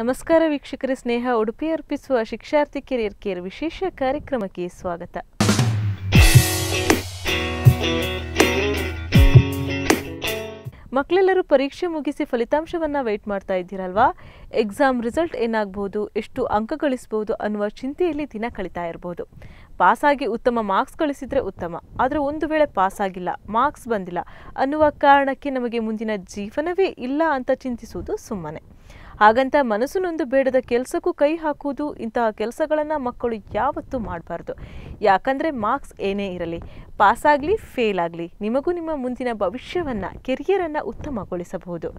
ನಮಸ್ಕಾರ ವೀಕ್ಷಕರೇ, ಸ್ನೇಹ ಉಡುಪಿ ಅರ್ಪಿಸುವ ಶಿಕ್ಷಾರ್ಥಿ ಕೆರಿಯರ್ ಕೇರ್ ವಿಶೇಷ ಕಾರ್ಯಕ್ರಮಕ್ಕೆ ಸ್ವಾಗತ. ಮಕ್ಕಳೆಲ್ಲರೂ ಪರೀಕ್ಷೆ ಮುಗಿಸಿ ಫಲಿತಾಂಶವನ್ನು ವೇಟ್ ಮಾಡ್ತಾ ಇದ್ದೀರಲ್ವಾ? ಎಕ್ಸಾಮ್ ರಿಸಲ್ಟ್ ಏನಾಗಬಹುದು, ಎಷ್ಟು ಅಂಕ ಗಳಿಸಬಹುದು ಅನ್ನುವ ಚಿಂತೆಯಲ್ಲಿ ದಿನ ಕಳೀತಾ ಇರಬಹುದು. ಪಾಸ್ ಆಗಿ ಉತ್ತಮ ಮಾರ್ಕ್ಸ್ ಗಳಿಸಿದರೆ ಉತ್ತಮ, ಆದರೆ ಒಂದು ವೇಳೆ ಪಾಸ್ ಆಗಿಲ್ಲ, ಮಾರ್ಕ್ಸ್ ಬಂದಿಲ್ಲ ಅನ್ನುವ ಕಾರಣಕ್ಕೆ ನಮಗೆ ಮುಂದಿನ ಜೀವನವೇ ಇಲ್ಲ ಅಂತ ಚಿಂತಿಸುವುದು ಸುಮ್ಮನೆ. ಹಾಗಂತ ಮನಸ್ಸು ನೊಂದು ಬೇಡದ ಕೆಲಸಕ್ಕೂ ಕೈ ಹಾಕುವುದು, ಇಂತಹ ಕೆಲಸಗಳನ್ನು ಮಕ್ಕಳು ಯಾವತ್ತೂ ಮಾಡಬಾರ್ದು. ಯಾಕಂದರೆ ಮಾರ್ಕ್ಸ್ ಏನೇ ಇರಲಿ, ಪಾಸ್ ಆಗಲಿ ಫೇಲ್ ಆಗಲಿ, ನಿಮಗೂ ನಿಮ್ಮ ಮುಂದಿನ ಭವಿಷ್ಯವನ್ನು, ಕೆರಿಯರನ್ನು ಉತ್ತಮಗೊಳಿಸಬಹುದು.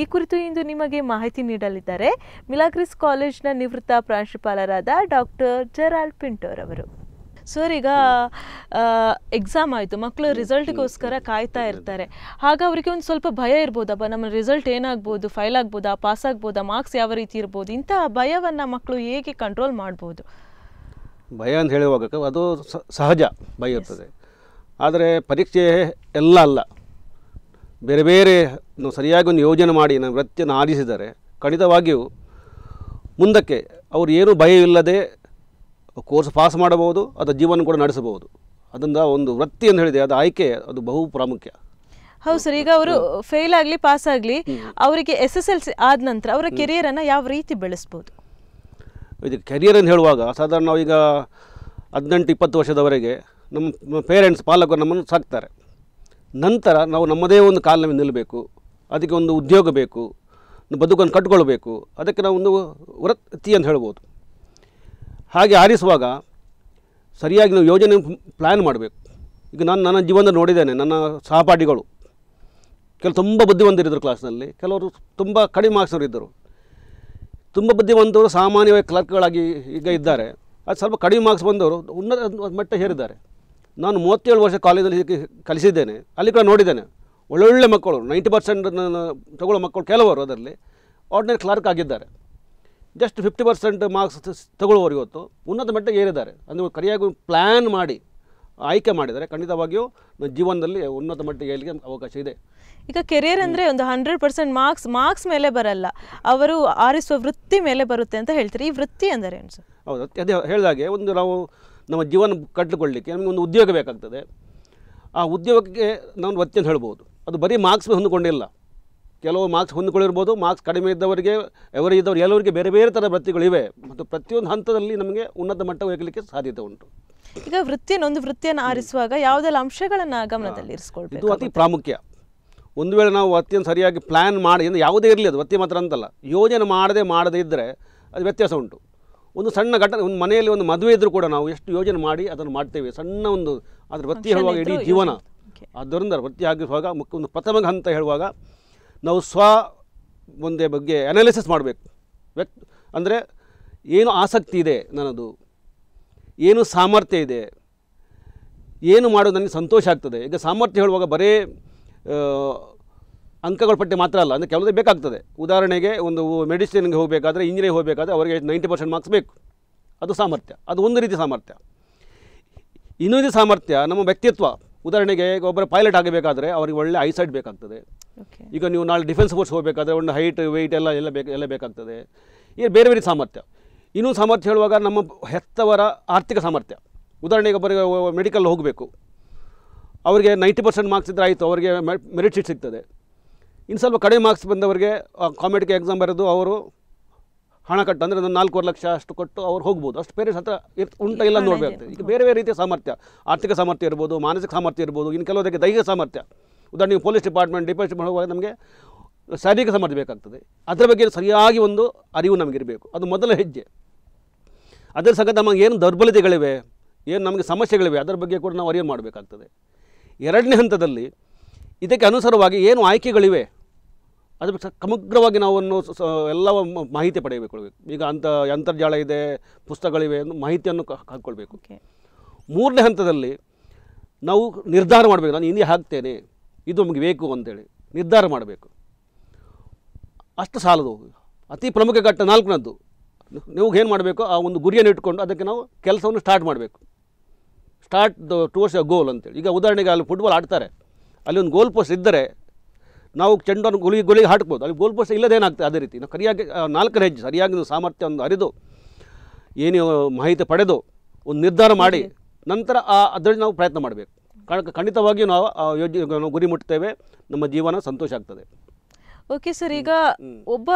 ಈ ಕುರಿತು ಇಂದು ನಿಮಗೆ ಮಾಹಿತಿ ನೀಡಲಿದ್ದಾರೆ ಮಿಲಾಗ್ರಿಸ್ ಕಾಲೇಜ್ನ ನಿವೃತ್ತ ಪ್ರಾಂಶುಪಾಲರಾದ ಡಾಕ್ಟರ್ ಜೆರಾಲ್ಡ್ ಪಿಂಟೋರ್ ಅವರು. ಸರ್, ಈಗ ಎಕ್ಸಾಮ್ ಆಯಿತು, ಮಕ್ಕಳು ರಿಸಲ್ಟ್ಗೋಸ್ಕರ ಕಾಯ್ತಾ ಇರ್ತಾರೆ. ಹಾಗ ಅವರಿಗೆ ಒಂದು ಸ್ವಲ್ಪ ಭಯ ಇರ್ಬೋದಪ್ಪ, ನಮ್ಮ ರಿಸಲ್ಟ್ ಏನಾಗ್ಬೋದು, ಫೈಲ್ ಆಗ್ಬೋದಾ, ಪಾಸ್ ಆಗ್ಬೋದಾ, ಮಾರ್ಕ್ಸ್ ಯಾವ ರೀತಿ ಇರ್ಬೋದು, ಇಂತಹ ಭಯವನ್ನು ಮಕ್ಕಳು ಹೇಗೆ ಕಂಟ್ರೋಲ್ ಮಾಡ್ಬೋದು? ಭಯ ಅಂತ ಹೇಳುವಾಗ ಅದು ಸಹಜ ಭಯ ಇರ್ತದೆ, ಆದರೆ ಪರೀಕ್ಷೆ ಎಲ್ಲ ಅಲ್ಲ. ಬೇರೆ ಬೇರೆ ಸರಿಯಾಗಿ ಒಂದು ಯೋಜನೆ ಮಾಡಿ ನಮ್ಮ ವೃತ್ತಿಯನ್ನು ಆರಿಸಿದರೆ ಖಂಡಿತವಾಗಿಯೂ ಮುಂದಕ್ಕೆ ಅವರು ಏನೂ ಭಯವಿಲ್ಲದೆ ಕೋರ್ಸ್ ಪಾಸ್ ಮಾಡಬಹುದು, ಅದು ಜೀವನ ಕೂಡ ನಡೆಸಬಹುದು. ಅದರಿಂದ ಒಂದು ವೃತ್ತಿ ಅಂತ ಹೇಳಿದೆ, ಅದು ಆಯ್ಕೆ, ಅದು ಬಹು ಪ್ರಾಮುಖ್ಯ. ಹೌದು ಸರ್, ಈಗ ಅವರು ಫೇಲ್ ಆಗಲಿ ಪಾಸ್ ಆಗಲಿ, ಅವರಿಗೆ SSLC ಆದ ನಂತರ ಅವರ ಕೆರಿಯರನ್ನು ಯಾವ ರೀತಿ ಬೆಳೆಸ್ಬೋದು? ಇದು ಕೆರಿಯರ್ ಅಂತ ಹೇಳುವಾಗ ಸಾಧಾರಣ ನಾವೀಗ 18-20 ವರ್ಷದವರೆಗೆ ನಮ್ಮ ಪೇರೆಂಟ್ಸ್, ಪಾಲಕರು ನಮ್ಮನ್ನು ಸಾಕ್ತಾರೆ. ನಂತರ ನಾವು ನಮ್ಮದೇ ಒಂದು ಕಾಲ ಮೇಲೆ ನಿಲ್ಲಬೇಕು, ಅದಕ್ಕೆ ಒಂದು ಉದ್ಯೋಗ ಬೇಕು, ಬದುಕನ್ನು ಕಟ್ಕೊಳ್ಬೇಕು, ಅದಕ್ಕೆ ನಾವು ಒಂದು ವೃತ್ತಿ ಅಂತ ಹೇಳ್ಬೋದು. ಹಾಗೆ ಆರಿಸುವಾಗ ಸರಿಯಾಗಿ ನಾವು ಯೋಜನೆ ಪ್ಲ್ಯಾನ್ ಮಾಡಬೇಕು. ಈಗ ನನ್ನ ಜೀವನದಲ್ಲಿ ನೋಡಿದ್ದೇನೆ, ನನ್ನ ಸಹಪಾಠಿಗಳು ಕೆಲವು ತುಂಬ ಬುದ್ಧಿವಂತರಿದ್ದರು ಕ್ಲಾಸ್ನಲ್ಲಿ, ಕೆಲವರು ತುಂಬ ಕಡಿಮೆ ಮಾರ್ಕ್ಸ್ನವರು ಇದ್ದರು. ತುಂಬ ಬುದ್ಧಿವಂತರು ಸಾಮಾನ್ಯವಾಗಿ ಕ್ಲರ್ಕ್ಗಳಾಗಿ ಈಗ ಇದ್ದಾರೆ, ಅದು ಸ್ವಲ್ಪ ಕಡಿಮೆ ಮಾರ್ಕ್ಸ್ ಬಂದವರು ಉನ್ನತ ಮಟ್ಟ ಹೇರಿದ್ದಾರೆ. ನಾನು 37 ವರ್ಷ ಕಾಲೇಜಲ್ಲಿ ಕಲಿಸಿದ್ದೇನೆ, ಅಲ್ಲಿ ಕೂಡ ನೋಡಿದ್ದೇನೆ ಒಳ್ಳೊಳ್ಳೆ ಮಕ್ಕಳು 90% ತಗೊಳ್ಳೋ ಮಕ್ಕಳು, ಕೆಲವರು ಅದರಲ್ಲಿ ಆರ್ಡಿನರಿ ಕ್ಲರ್ಕ್ ಆಗಿದ್ದಾರೆ. ಜಸ್ಟ್ 50% ಮಾರ್ಕ್ಸ್ ತಗೊಳ್ಳುವವರು ಇವತ್ತು ಉನ್ನತ ಮಟ್ಟಿಗೆ ಏರಿದ್ದಾರೆ. ಅಂದರೆ ಕರೆಯಾಗಿ ಪ್ಲ್ಯಾನ್ ಮಾಡಿ ಆಯ್ಕೆ ಮಾಡಿದರೆ ಖಂಡಿತವಾಗಿಯೂ ಜೀವನದಲ್ಲಿ ಉನ್ನತ ಮಟ್ಟಿಗೆ ಏರಲಿಕ್ಕೆ ಅವಕಾಶ ಇದೆ. ಈಗ ಕೆರಿಯರ್ ಅಂದರೆ ಒಂದು 100% ಮಾರ್ಕ್ಸ್ ಮೇಲೆ ಬರಲ್ಲ, ಅವರು ಆರಿಸುವ ವೃತ್ತಿ ಮೇಲೆ ಬರುತ್ತೆ ಅಂತ ಹೇಳ್ತಾರೆ. ಈ ವೃತ್ತಿ ಅಂದರೆ ಏನು ಸರ್? ಹೌದು, ಅದೇ ಹೇಳಿದಾಗೆ ಒಂದು ನಾವು ನಮ್ಮ ಜೀವನ ಕಟ್ಟಿಕೊಳ್ಳಲಿಕ್ಕೆ ನಮಗೆ ಒಂದು ಉದ್ಯೋಗ ಬೇಕಾಗ್ತದೆ. ಆ ಉದ್ಯೋಗಕ್ಕೆ ನಾವು ವೃತ್ತಿ ಅಂತ ಹೇಳ್ಬೋದು. ಅದು ಬರೀ ಮಾರ್ಕ್ಸ್ ಹೊಂದಿಕೊಂಡಿಲ್ಲ, ಕೆಲವು ಮಾರ್ಕ್ಸ್ ಹೊಂದಿಕೊಳ್ಳಿರ್ಬೋದು, ಮಾರ್ಕ್ಸ್ ಕಡಿಮೆ ಇದ್ದವರಿಗೆ, ಎವರೇಜಿದ್ದವ್ರು, ಎಲ್ಲರಿಗೆ ಬೇರೆ ಬೇರೆ ಥರ ವೃತ್ತಿಗಳಿವೆ. ಮತ್ತು ಪ್ರತಿಯೊಂದು ಹಂತದಲ್ಲಿ ನಮಗೆ ಉನ್ನತ ಮಟ್ಟ ಹೋಗಲಿಕ್ಕೆ ಸಾಧ್ಯತೆ ಉಂಟು. ಈಗ ವೃತ್ತಿಯನ್ನು ಆರಿಸುವಾಗ ಯಾವುದೆಲ್ಲ ಅಂಶಗಳನ್ನು ಗಮನದಲ್ಲಿ ಇರಿಸಿಕೊಳ್ಳಬೇಕು? ಇದು ಅತಿ ಪ್ರಾಮುಖ್ಯ. ಒಂದು ವೇಳೆ ನಾವು ವೃತ್ತಿಯನ್ನು ಸರಿಯಾಗಿ ಪ್ಲ್ಯಾನ್ ಮಾಡಿ, ಅಂದರೆ ಯಾವುದೇ ಇರಲಿ, ಅದು ವೃತ್ತಿ ಮಾತ್ರ ಅಂತಲ್ಲ, ಯೋಜನೆ ಮಾಡದೇ ಇದ್ದರೆ ಅದು ವ್ಯತ್ಯಾಸ ಉಂಟು. ಒಂದು ಸಣ್ಣ ಘಟನೆ, ಒಂದು ಮನೆಯಲ್ಲಿ ಒಂದು ಮದುವೆ ಇದ್ದರೂ ಕೂಡ ನಾವು ಎಷ್ಟು ಯೋಜನೆ ಮಾಡಿ ಅದನ್ನು ಮಾಡ್ತೇವೆ, ಸಣ್ಣ ಒಂದು ಅದ್ರ ವೃತ್ತಿ ಹೇಳುವಾಗ ಇಡೀ ಜೀವನ. ಆದ್ದರಿಂದ ವೃತ್ತಿ ಆಗಿರುವಾಗ ಒಂದು ಪ್ರಥಮ ಹಂತ ಹೇಳುವಾಗ ನಾವು ಒಂದೇ ಬಗ್ಗೆ ಅನಾಲಿಸಿಸ್ ಮಾಡಬೇಕು. ಅಂದರೆ ಏನು ಆಸಕ್ತಿ ಇದೆ ನನ್ನದು, ಏನು ಸಾಮರ್ಥ್ಯ ಇದೆ, ಏನು ಮಾಡೋದು ನನಗೆ ಸಂತೋಷ ಆಗ್ತದೆ. ಈಗ ಸಾಮರ್ಥ್ಯ ಹೇಳುವಾಗ ಬರೀ ಅಂಕಗಳ ಪಟ್ಟಿ ಮಾತ್ರ ಅಲ್ಲ, ಅಂದರೆ ಕೆಲವೇ ಬೇಕಾಗ್ತದೆ. ಉದಾಹರಣೆಗೆ ಒಂದು ಮೆಡಿಸಿನ್ಗೆ ಹೋಗಬೇಕಾದ್ರೆ, ಇಂಜಿನಿಯರಿಂಗ್ ಹೋಗಬೇಕಾದ್ರೆ ಅವರಿಗೆ 90% ಮಾರ್ಕ್ಸ್ ಬೇಕು, ಅದು ಸಾಮರ್ಥ್ಯ. ಅದು ಒಂದು ರೀತಿ ಸಾಮರ್ಥ್ಯ. ಇನ್ನೊಂದು ಸಾಮರ್ಥ್ಯ ನಮ್ಮ ವ್ಯಕ್ತಿತ್ವ. ಉದಾಹರಣೆಗೆ ಒಬ್ಬರು ಪೈಲಟ್ ಆಗಬೇಕಾದ್ರೆ ಅವರಿಗೆ ಒಳ್ಳೆ ಐಸೈಟ್ ಬೇಕಾಗ್ತದೆ. ಈಗ ನೀವು ನಾಳೆ ಡಿಫೆನ್ಸ್ ಫೋರ್ಸ್ ಹೋಗಬೇಕಾದ್ರೆ ಒಂದು ಹೈಟ್, ವೆಯ್ಟ್ ಎಲ್ಲ ಬೇಕಾಗ್ತದೆ. ಈಗ ಬೇರೆ ಬೇರೆ ಸಾಮರ್ಥ್ಯ. ಇನ್ನೂ ಸಾಮರ್ಥ್ಯ ಹೇಳುವಾಗ ನಮ್ಮ ಹೆತ್ತವರ ಆರ್ಥಿಕ ಸಾಮರ್ಥ್ಯ. ಉದಾಹರಣೆಗೆ ಒಬ್ಬರಿಗೆ ಮೆಡಿಕಲ್ ಹೋಗಬೇಕು, ಅವರಿಗೆ 90% ಮಾರ್ಕ್ಸ್ ಇದ್ದರೆ ಆಯಿತು, ಅವರಿಗೆ ಮೆರಿಟ್ ಶೀಟ್ ಸಿಗ್ತದೆ. ಇನ್ನು ಸ್ವಲ್ಪ ಕಡಿಮೆ ಮಾರ್ಕ್ಸ್ ಬಂದವರಿಗೆ ಕಾಂಪಿಟೇಟಿವ್ ಎಕ್ಸಾಮ್ ಬರೆದು ಅವರು ಹಣ ಕಟ್ಟು, ಅಂದರೆ ಒಂದು 4.25 ಲಕ್ಷ ಅಷ್ಟು ಕೊಟ್ಟು ಅವ್ರು ಹೋಗ್ಬೋದು. ಅಷ್ಟು ಪೇರೆಂಟ್ಸ್ ಹತ್ರ ಉಂಟ ಇಲ್ಲ ನೋಡಬೇಕು. ಈಗ ಬೇರೆ ಬೇರೆ ರೀತಿಯ ಸಾಮರ್ಥ್ಯ, ಆರ್ಥಿಕ ಸಾಮರ್ಥ್ಯ ಇರ್ಬೋದು, ಮಾನಸಿಕ ಸಾಮರ್ಥ್ಯ ಇರ್ಬೋದು, ಇನ್ನು ಕೆಲವೊಂದಕ್ಕೆ ದೈಹಿಕ ಸಾಮರ್ಥ್ಯ. ಉದಾಹರಣೆಗೆ ಪೊಲೀಸ್ ಡಿಪಾರ್ಟ್ಮೆಂಟ್ ಹೋಗುವಾಗ ನಮಗೆ ಶಾರೀರಿಕ ಸಾಮರ್ಥ್ಯ ಬೇಕಾಗ್ತದೆ. ಅದರ ಬಗ್ಗೆ ಸರಿಯಾಗಿ ಒಂದು ಅರಿವು ನಮಗಿರಬೇಕು, ಅದು ಮೊದಲ ಹೆಜ್ಜೆ. ಅದರ ಸಂಗತಿ ನಮಗೆ ಏನು ದೌರ್ಬಲ್ಯತೆಗಳಿವೆ, ಏನು ನಮಗೆ ಸಮಸ್ಯೆಗಳಿವೆ, ಅದರ ಬಗ್ಗೆ ಕೂಡ ನಾವು ಅರಿವು ಮಾಡಬೇಕಾಗ್ತದೆ. ಎರಡನೇ ಹಂತದಲ್ಲಿ ಇದಕ್ಕೆ ಅನುಸಾರವಾಗಿ ಏನು ಆಯ್ಕೆಗಳಿವೆ ಅದ್ರ ಸಮಗ್ರವಾಗಿ ನಾವನ್ನು ಎಲ್ಲ ಮಾಹಿತಿ ಪಡೆಯಬೇಕು. ಈಗ ಅಂತರ್ಜಾಲ ಇದೆ, ಪುಸ್ತಕಗಳಿವೆ, ಮಾಹಿತಿಯನ್ನು ಹಾಕ್ಕೊಳ್ಬೇಕು. ಮೂರನೇ ಹಂತದಲ್ಲಿ ನಾವು ನಿರ್ಧಾರ ಮಾಡಬೇಕು, ನಾನು ಹಿಂದೆ ಹಾಕ್ತೇನೆ, ಇದು ನಮಗೆ ಬೇಕು ಅಂತೇಳಿ ನಿರ್ಧಾರ ಮಾಡಬೇಕು. ಅಷ್ಟು ಸಾಲದು. ಅತಿ ಪ್ರಮುಖ ಘಟ್ಟ ನಾಲ್ಕನದ್ದು, ನೀವು ಏನು ಮಾಡಬೇಕು, ಆ ಒಂದು ಗುರಿಯನ್ನು ಇಟ್ಕೊಂಡು ಅದಕ್ಕೆ ನಾವು ಕೆಲಸವನ್ನು ಸ್ಟಾರ್ಟ್ ಮಾಡಬೇಕು. ಸ್ಟಾರ್ಟ್ ಟುವರ್ಡ್ಸ್ ಅ ಗೋಲ್ ಅಂತೇಳಿ. ಈಗ ಉದಾಹರಣೆಗೆ ಅಲ್ಲಿ ಫುಟ್ಬಾಲ್ ಆಡ್ತಾರೆ, ಅಲ್ಲಿ ಒಂದು ಗೋಲ್ ಪೋಸ್ಟ್ ಇದ್ದರೆ ನಾವು ಚೆಂಡನ್ನು ಗೋಲಿಗೆ ಹಾಕಬಹುದು. ಅಲ್ಲಿ ಗೋಲ್ ಪೋಸ್ಟ್ ಇಲ್ಲದೇನಾಗ್ತದೆ. ಅದೇ ರೀತಿ ನಾವು ಕರಿಯಾಗಿ ನಾಲ್ಕನೇ ಹೆಜ್ಜೆ ಸರಿಯಾಗಿ ಸಾಮರ್ಥ್ಯವನ್ನು ಅರಿದು ಏನು ಮಾಹಿತಿ ಪಡೆದು ಒಂದು ನಿರ್ಧಾರ ಮಾಡಿ ನಂತರ ಅದರಲ್ಲಿ ನಾವು ಪ್ರಯತ್ನ ಮಾಡಬೇಕು. ಖಂಡಿತವಾಗಿಯೂ ನಾವು ಯೋಜನೆ ಗುರಿ ಮುಟ್ಟುತ್ತೇವೆ, ನಮ್ಮ ಜೀವನ ಸಂತೋಷ ಆಗ್ತದೆ. ಓಕೆ ಸರ್, ಈಗ ಒಬ್ಬ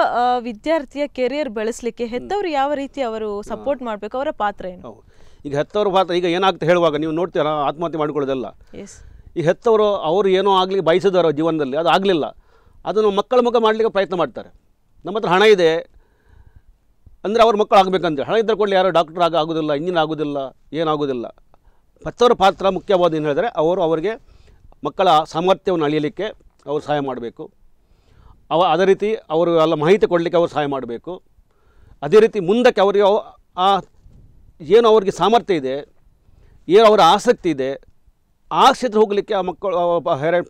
ವಿದ್ಯಾರ್ಥಿಯ ಕೆರಿಯರ್ ಬೆಳೆಸಲಿಕ್ಕೆ ಹೆತ್ತವರು ಯಾವ ರೀತಿ ಅವರು ಸಪೋರ್ಟ್ ಮಾಡಬೇಕು, ಅವರ ಪಾತ್ರ ಏನು? ಈಗ ಹೆತ್ತವರು ಪಾತ್ರ ಈಗ ಏನಾಗ್ತದೆ ಹೇಳುವಾಗ ನೀವು ನೋಡ್ತೀರಾ, ಆತ್ಮಹತ್ಯೆ ಮಾಡಿಕೊಳ್ಳೋದಲ್ಲ, ಈ ಹೆತ್ತವರು ಅವರು ಏನೋ ಆಗಲಿ ಬಯಸಿದಾರೋ ಜೀವನದಲ್ಲಿ ಅದು ಆಗಲಿಲ್ಲ, ಅದನ್ನು ಮಕ್ಕಳ ಮುಖ ಮಾಡಲಿಕ್ಕೆ ಪ್ರಯತ್ನ ಮಾಡ್ತಾರೆ. ನಮ್ಮ ಹತ್ರ ಹಣ ಇದೆ ಅಂದರೆ ಅವ್ರ ಮಕ್ಕಳು ಆಗಬೇಕಂತೇಳಿ, ಹಣ ಇದ್ದರೆ ಕೊಡಲಿ ಯಾರೋ ಡಾಕ್ಟರ್ ಆಗೋದಿಲ್ಲ, ಇಂಜಿನಿಯರ್ ಆಗೋದಿಲ್ಲ, ಏನಾಗೋದಿಲ್ಲ. ಹೆತ್ತವರ ಪಾತ್ರ ಮುಖ್ಯವಾದ ಏನು ಹೇಳಿದರೆ ಅವರು ಅವರಿಗೆ ಮಕ್ಕಳ ಸಾಮರ್ಥ್ಯವನ್ನು ಅಳಿಯಲಿಕ್ಕೆ ಅವರು ಸಹಾಯ ಮಾಡಬೇಕು. ಅದೇ ರೀತಿ ಅವರು ಎಲ್ಲ ಮಾಹಿತಿ ಕೊಡಲಿಕ್ಕೆ ಅವರು ಸಹಾಯ ಮಾಡಬೇಕು. ಅದೇ ರೀತಿ ಮುಂದಕ್ಕೆ ಅವರಿಗೆ ಏನು ಅವ್ರಿಗೆ ಸಾಮರ್ಥ್ಯ ಇದೆ, ಏನು ಅವರ ಆಸಕ್ತಿ ಇದೆ, ಆ ಕ್ಷೇತ್ರ ಹೋಗಲಿಕ್ಕೆ ಆ ಮಕ್ಕಳು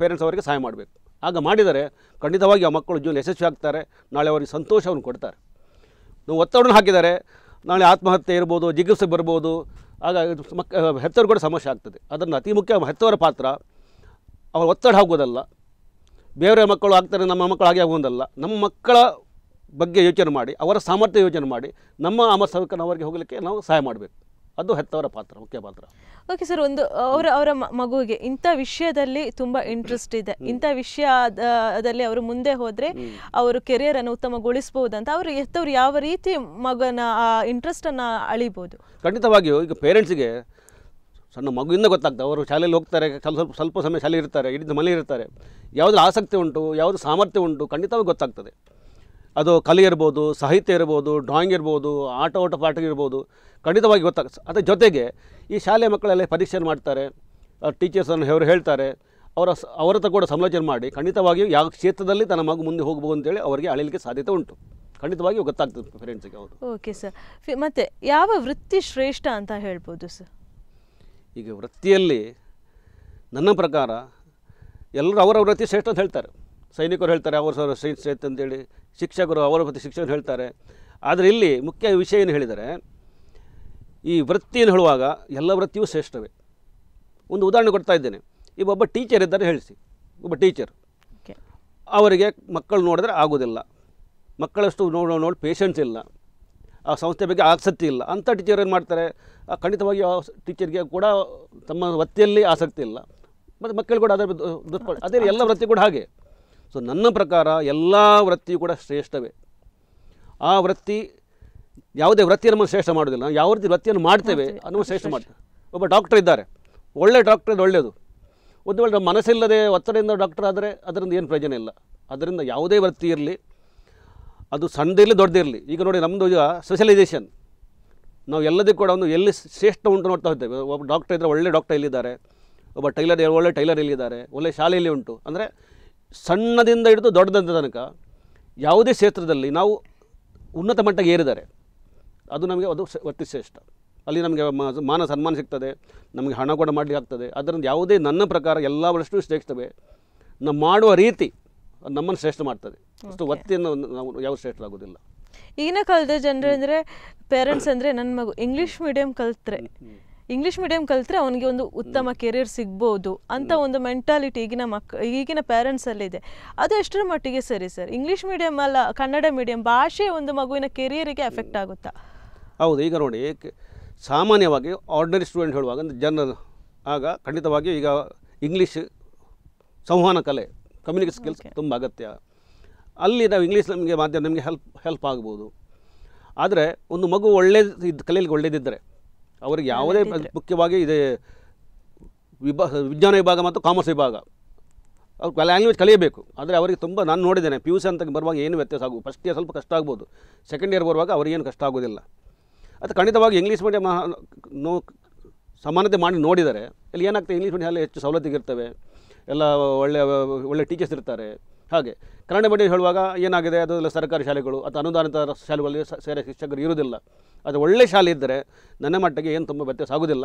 ಪೇರೆಂಟ್ಸ್ ಅವರಿಗೆ ಸಹಾಯ ಮಾಡಬೇಕು. ಆಗ ಮಾಡಿದರೆ ಖಂಡಿತವಾಗಿ ಆ ಮಕ್ಕಳು ಜೀವನ ಯಶಸ್ವಿ ಆಗ್ತಾರೆ, ನಾಳೆ ಅವರಿಗೆ ಸಂತೋಷವನ್ನು ಕೊಡ್ತಾರೆ. ನಾವು ಒತ್ತಡವನ್ನು ಹಾಕಿದರೆ ನಾಳೆ ಆತ್ಮಹತ್ಯೆ ಇರ್ಬೋದು, ಜಿಗುಪ್ಸೆ ಬರ್ಬೋದು, ಆಗ ಹೆತ್ತವರು ಕೂಡ ಸಮಸ್ಯೆ ಆಗ್ತದೆ. ಅದನ್ನು ಅತಿ ಮುಖ್ಯ ಹೆತ್ತವರ ಪಾತ್ರ. ಅವರು ಒತ್ತಡ ಹಾಕೋದಲ್ಲ, ಬೇರೆ ಮಕ್ಕಳು ಆಗ್ತಾರೆ, ನಮ್ಮ ಮಕ್ಕಳು ಹಾಗೆ ಆಗುವುದಲ್ಲ, ನಮ್ಮ ಮಕ್ಕಳ ಬಗ್ಗೆ ಯೋಚನೆ ಮಾಡಿ ಅವರ ಸಾಮರ್ಥ್ಯ ಯೋಚನೆ ಮಾಡಿ ನಮ್ಮ ಆಮಸವಕನ ಅವರಿಗೆ ಹೋಗಲಿಕ್ಕೆ ನಾವು ಸಹಾಯ ಮಾಡಬೇಕು. ಅದು ಹೆತ್ತವರ ಪಾತ್ರ, ಮುಖ್ಯ ಪಾತ್ರ. ಓಕೆ ಸರ್, ಒಂದು ಅವರ ಮಗುವಿಗೆ ಇಂಥ ವಿಷಯದಲ್ಲಿ ತುಂಬ ಇಂಟ್ರೆಸ್ಟ್ ಇದೆ, ಇಂಥ ವಿಷಯದಲ್ಲಿ ಅವರು ಮುಂದೆ ಹೋದರೆ ಅವರು ಕೆರಿಯರನ್ನು ಉತ್ತಮಗೊಳಿಸ್ಬೋದಂತ ಅವರು ಹೆತ್ತವರು ಯಾವ ರೀತಿ ಮಗನ ಆ ಇಂಟ್ರೆಸ್ಟನ್ನು ಅಳಿಬೋದು? ಖಂಡಿತವಾಗಿಯೂ ಈಗ ಪೇರೆಂಟ್ಸಿಗೆ ಸಣ್ಣ ಮಗುವಿಂದ ಗೊತ್ತಾಗ್ತದೆ. ಅವರು ಶಾಲೆಯಲ್ಲಿ ಹೋಗ್ತಾರೆ, ಸ್ವಲ್ಪ ಸಮಯ ಶಾಲೆ ಇರ್ತಾರೆ, ಇಡೀ ಮನೆ ಇರ್ತಾರೆ, ಯಾವುದು ಆಸಕ್ತಿ ಉಂಟು, ಯಾವುದು ಸಾಮರ್ಥ್ಯ ಉಂಟು ಖಂಡಿತವಾಗಿ ಗೊತ್ತಾಗ್ತದೆ. ಅದು ಕಲೆ ಇರ್ಬೋದು, ಸಾಹಿತ್ಯ ಇರ್ಬೋದು, ಡ್ರಾಯಿಂಗ್ ಇರ್ಬೋದು, ಆಟ ಪಾಠ ಇರ್ಬೋದು, ಖಂಡಿತವಾಗಿ ಗೊತ್ತಾಗ್ತದೆ. ಅದರ ಜೊತೆಗೆ ಈ ಶಾಲೆ ಮಕ್ಕಳಲ್ಲೇ ಪರೀಕ್ಷೆಯನ್ನು ಮಾಡ್ತಾರೆ, ಟೀಚರ್ಸನ್ನು ಅವರು ಹೇಳ್ತಾರೆ, ಅವರ ಹತ್ರ ಕೂಡ ಸಮಾಲೋಚನೆ ಮಾಡಿ ಖಂಡಿತವಾಗಿಯೂ ಯಾವ ಕ್ಷೇತ್ರದಲ್ಲಿ ತನ್ನ ಮಗು ಮುಂದೆ ಹೋಗ್ಬೋದು ಅಂತೇಳಿ ಅವರಿಗೆ ಅಳಿಲಿಕ್ಕೆ ಸಾಧ್ಯತೆ ಉಂಟು, ಖಂಡಿತವಾಗಿಯೂ ಗೊತ್ತಾಗ್ತದೆ ಪೇರೆಂಟ್ಸಿಗೆ. ಅವರು ಓಕೆ ಸರ್, ಮತ್ತು ಯಾವ ವೃತ್ತಿ ಶ್ರೇಷ್ಠ ಅಂತ ಹೇಳ್ಬೋದು ಸರ್? ಈಗ ವೃತ್ತಿಯಲ್ಲಿ ನನ್ನ ಪ್ರಕಾರ ಎಲ್ಲರೂ ಅವರ ವೃತ್ತಿ ಶ್ರೇಷ್ಠ ಅಂತ ಹೇಳ್ತಾರೆ. ಸೈನಿಕರು ಹೇಳ್ತಾರೆ ಅವರ ಶ್ರೇಷ್ಠ ಅಂತೇಳಿ, ಶಿಕ್ಷಕರು ಅವರ ಪ್ರತಿ ಶಿಕ್ಷಣ ಹೇಳ್ತಾರೆ. ಆದರೆ ಇಲ್ಲಿ ಮುಖ್ಯ ವಿಷಯ ಏನು ಹೇಳಿದರೆ, ಈ ವೃತ್ತಿಯನ್ನು ಹೇಳುವಾಗ ಎಲ್ಲ ವೃತ್ತಿಯೂ ಶ್ರೇಷ್ಠವೇ. ಒಂದು ಉದಾಹರಣೆ ಕೊಡ್ತಾ ಇದ್ದೇನೆ. ಈಗ ಒಬ್ಬ ಟೀಚರ್ ಇದ್ದಾರೆ ಹೇಳಿಸಿ, ಒಬ್ಬ ಟೀಚರ್ ಅವರಿಗೆ ಮಕ್ಕಳು ನೋಡಿದ್ರೆ ಆಗೋದಿಲ್ಲ, ಮಕ್ಕಳಷ್ಟು ನೋಡಿ ಪೇಷನ್ಸ್ ಇಲ್ಲ, ಆ ಸಂಸ್ಥೆ ಬಗ್ಗೆ ಆಸಕ್ತಿ ಇಲ್ಲ ಅಂಥ ಟೀಚರ್ ಏನು ಮಾಡ್ತಾರೆ, ಖಂಡಿತವಾಗಿ ಆ ಟೀಚರ್ಗೆ ಕೂಡ ತಮ್ಮ ವೃತ್ತಿಯಲ್ಲಿ ಆಸಕ್ತಿ ಇಲ್ಲ, ಮತ್ತು ಮಕ್ಕಳು ಕೂಡ ಅದರ ದುರ್ಬಲ. ಅದೇ ಎಲ್ಲ ವೃತ್ತಿ ಕೂಡ ಹಾಗೆ. ಸೊ ನನ್ನ ಪ್ರಕಾರ ಎಲ್ಲ ವೃತ್ತಿಯು ಕೂಡ ಶ್ರೇಷ್ಠವೇ. ಆ ವೃತ್ತಿ ಯಾವುದೇ ವೃತ್ತಿ ನಮ್ಮನ್ನು ಶ್ರೇಷ್ಠ ಮಾಡೋದಿಲ್ಲ, ಯಾವ ರೀತಿ ವೃತ್ತಿಯನ್ನು ಮಾಡ್ತೇವೆ ಅದನ್ನು ಶ್ರೇಷ್ಠ ಮಾಡ್ತೇವೆ. ಒಬ್ಬ ಡಾಕ್ಟರ್ ಇದ್ದಾರೆ, ಒಳ್ಳೆ ಡಾಕ್ಟರ್ ಅದು ಒಳ್ಳೆಯದು. ಒಂದು ವೇಳೆ ನಮ್ಮ ಮನಸ್ಸಿಲ್ಲದೆ ಒತ್ತಡದಿಂದ ಡಾಕ್ಟರ್ ಆದರೆ ಅದರಿಂದ ಏನು ಪ್ರಯೋಜನ ಇಲ್ಲ. ಅದರಿಂದ ಯಾವುದೇ ವೃತ್ತಿ ಇರಲಿ, ಅದು ಸಣ್ಣದಿರಲಿ ದೊಡ್ಡದಿರಲಿ, ಈಗ ನೋಡಿ ನಮ್ಮದು ಈಗ ಸ್ಪೆಷಲೈಸೇಷನ್, ನಾವು ಎಲ್ಲದಕ್ಕೂ ಕೂಡ ಒಂದು ಎಲ್ಲಿ ಶ್ರೇಷ್ಠ ಉಂಟು ನೋಡ್ತಾ ಇದ್ದೇವೆ. ಒಬ್ಬ ಡಾಕ್ಟರ್ ಇದ್ದರೆ ಒಳ್ಳೆ ಡಾಕ್ಟರ್ ಇಲ್ಲಿದ್ದಾರೆ, ಒಬ್ಬ ಟೈಲರ್ ಒಳ್ಳೆ ಟೈಲರ್ ಇಲ್ಲಿದ್ದಾರೆ, ಒಳ್ಳೆ ಶಾಲೆಯಲ್ಲಿ ಉಂಟು. ಅಂದರೆ ಸಣ್ಣದಿಂದ ಹಿಡಿದು ದೊಡ್ಡದಂತ ತನಕ ಯಾವುದೇ ಕ್ಷೇತ್ರದಲ್ಲಿ ನಾವು ಉನ್ನತ ಮಟ್ಟಕ್ಕೆ ಏರಿದ್ದಾರೆ ಅದು ನಮಗೆ ಅದು ವೃತ್ತಿ ಶ್ರೇಷ್ಠ. ಅಲ್ಲಿ ನಮಗೆ ಮಾನ ಸನ್ಮಾನ ಸಿಗ್ತದೆ, ನಮಗೆ ಹಣ ಕೂಡ ಮಾಡಲಿಕ್ಕೆ ಆಗ್ತದೆ. ಅದರಿಂದ ಯಾವುದೇ ನನ್ನ ಪ್ರಕಾರ ಎಲ್ಲ ವರ್ಷವೂ ಶ್ರೇಷ್ಠವೇ. ನಾವು ಮಾಡುವ ರೀತಿ ನಮ್ಮನ್ನು ಶ್ರೇಷ್ಠ ಮಾಡ್ತದೆ, ಅಷ್ಟು ವೃತ್ತಿಯನ್ನು ನಾವು ಯಾವ ಶ್ರೇಷ್ಠರಾಗೋದಿಲ್ಲ. ಈಗಿನ ಕಾಲದ ಜನರು ಅಂದರೆ ಪೇರೆಂಟ್ಸ್ ಅಂದರೆ ನನ್ನ ಮಗು ಇಂಗ್ಲೀಷ್ ಮೀಡಿಯಂ ಕಲಿತ್ರೆ ಅವನಿಗೆ ಒಂದು ಉತ್ತಮ ಕೆರಿಯರ್ ಸಿಗ್ಬೋದು ಅಂತ ಒಂದು ಮೆಂಟಾಲಿಟಿ ಈಗಿನ ಪೇರೆಂಟ್ಸಲ್ಲಿದೆ. ಅದು ಎಷ್ಟರ ಮಟ್ಟಿಗೆ ಸರಿ ಸರ್? ಇಂಗ್ಲೀಷ್ ಮೀಡಿಯಂ ಅಲ್ಲ, ಕನ್ನಡ ಮೀಡಿಯಂ ಭಾಷೆ ಒಂದು ಮಗುವಿನ ಕೆರಿಯರಿಗೆ ಎಫೆಕ್ಟ್ ಆಗುತ್ತಾ? ಹೌದು. ಈಗ ನೋಡಿ, ಸಾಮಾನ್ಯವಾಗಿ ಆರ್ಡಿನರಿ ಸ್ಟೂಡೆಂಟ್ ಹೇಳುವಾಗ ಜನರು ಆಗ ಖಂಡಿತವಾಗಿ ಈಗ ಇಂಗ್ಲೀಷ್ ಸಂವಹನ ಕಲೆ ಕಮ್ಯುನಿಕೇಷನ್ ಸ್ಕಿಲ್ಸ್ ತುಂಬ ಅಗತ್ಯ. ಅಲ್ಲಿ ನಾವು ಇಂಗ್ಲೀಷ್ ನಮಗೆ ಮಾಧ್ಯಮ ನಮಗೆ ಹೆಲ್ಪ್ ಆಗ್ಬೋದು. ಆದರೆ ಒಂದು ಮಗು ಒಳ್ಳೇದು ಕಲೆಯಲ್ಲಿ ಒಳ್ಳೇದಿದ್ದರೆ ಅವ್ರಿಗೆ ಯಾವುದೇ ಮುಖ್ಯವಾಗಿ ಇದೆ ವಿಜ್ಞಾನ ವಿಭಾಗ ಮತ್ತು ಕಾಮರ್ಸ್ ವಿಭಾಗ ಅವ್ರು ಲ್ಯಾಂಗ್ವೇಜ್ ಕಲಿಯಬೇಕು. ಆದರೆ ಅವರಿಗೆ ತುಂಬ ನಾನು ನೋಡಿದ್ದೇನೆ ಪಿ ಯು ಸಿ ಅಂತ ಬರುವಾಗ ಏನು ವ್ಯತ್ಯಾಸ ಆಗುವುದು. ಫಸ್ಟ್ ಇಯರ್ ಸ್ವಲ್ಪ ಕಷ್ಟ ಆಗ್ಬೋದು, ಸೆಕೆಂಡ್ ಇಯರ್ ಬರುವಾಗ ಅವರಿಗೇನು ಕಷ್ಟ ಆಗೋದಿಲ್ಲ. ಅದು ಖಂಡಿತವಾಗಿ ಇಂಗ್ಲೀಷ್ ಮೀಡಿಯಂ ಸಮಾನತೆ ಮಾಡಿ ನೋಡಿದರೆ ಇಲ್ಲಿ ಏನಾಗ್ತದೆ, ಇಂಗ್ಲೀಷ್ ಮೀಡಿಯಂ ಅಲ್ಲಿ ಹೆಚ್ಚು ಸವಲತ್ತುಗಳಿರ್ತವೆ, ಎಲ್ಲ ಒಳ್ಳೆ ಟೀಚರ್ಸ್ ಇರ್ತಾರೆ. ಹಾಗೆ ಕನ್ನಡ ಮೀಡಿಯಂ ಹೇಳುವಾಗ ಏನಾಗಿದೆ, ಅದೆಲ್ಲ ಸರ್ಕಾರಿ ಶಾಲೆಗಳು ಅಥವಾ ಅನುದಾನಿತ ಶಾಲೆಗಳಲ್ಲಿ ಸೇರೋ ಶಿಕ್ಷಕರು ಇರೋದಿಲ್ಲ. ಅದು ಒಳ್ಳೆ ಶಾಲೆ ಇದ್ದರೆ ನನ್ನ ಮಟ್ಟಿಗೆ ಏನು ತುಂಬ ವ್ಯತ್ಯಾಸ ಆಗೋದಿಲ್ಲ.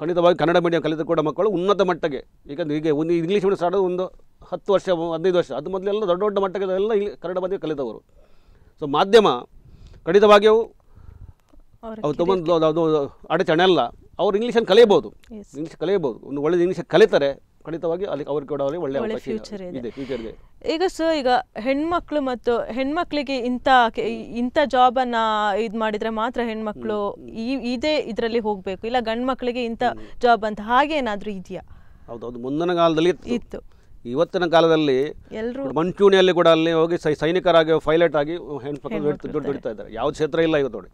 ಖಂಡಿತವಾಗಿ ಕನ್ನಡ ಮೀಡಿಯಂ ಕಲಿತ ಕೂಡ ಮಕ್ಕಳು ಉನ್ನತ ಮಟ್ಟಿಗೆ, ಈಗ ಒಂದು ಇಂಗ್ಲೀಷ್ ಮೀಡಿಯಂ ಸ್ಟಾರ್ಟ್ ಒಂದು 10 ವರ್ಷ 15 ವರ್ಷ, ಅದು ಮೊದಲೆಲ್ಲ ದೊಡ್ಡ ಮಟ್ಟಕ್ಕೆ ಎಲ್ಲ ಕನ್ನಡ ಮೀಡಿಯಂ ಕಲಿತವರು. ಸೊ ಮಾಧ್ಯಮ ಖಂಡಿತವಾಗಿಯೂ ಅವ್ರು ತೊಗೊಂಡು ಅದು ಅಡಚಣೆ ಅಲ್ಲ, ಅವ್ರು ಇಂಗ್ಲೀಷನ್ನು ಕಲಿಯಬೋದು. ಒಂದು ಒಳ್ಳೆಯ ಇಂಗ್ಲೀಷ್ ಕಲಿತಾರೆ ಖಂಡಿತವಾಗಿ ಅಲ್ಲಿ ಅವರಿಗೆ ಕೂಡ ಒಳ್ಳೆ ಫ್ಯೂಚರ್ ಇದೆ ಫ್ಯೂಚರ್ ಇದೆ. ಈಗ ಸರ್ ಈಗ ಹೆಣ್ಮಕ್ಳು ಮತ್ತು ಹೆಣ್ಮಕ್ಳಿಗೆ ಇಂಥ ಜಾಬನ್ನು ಇದು ಮಾಡಿದರೆ ಮಾತ್ರ ಹೆಣ್ಮಕ್ಳು ಇದೇ ಇದರಲ್ಲಿ ಹೋಗಬೇಕು, ಇಲ್ಲ ಗಂಡು ಮಕ್ಕಳಿಗೆ ಇಂಥ ಜಾಬ್ ಅಂತ ಹಾಗೆ ಏನಾದರೂ ಇದೆಯಾ? ಹೌದೌದು, ಮುಂದಿನ ಕಾಲದಲ್ಲಿ ಇತ್ತು. ಇವತ್ತಿನ ಕಾಲದಲ್ಲಿ ಎಲ್ಲರೂ ಮಂಚೂಣಿಯಲ್ಲಿ ಕೂಡ ಅಲ್ಲಿ ಹೋಗಿ ಸೈನಿಕರಾಗಿ ಪೈಲಟ್ ಆಗಿ ಹೆಣ್ಮಕ್ಳು ದುಡ್ಡು ದುಡಿತಾ ಇದ್ದಾರೆ. ಯಾವ ಕ್ಷೇತ್ರ ಇಲ್ಲ ಇವತ್ತು ನೋಡಿ,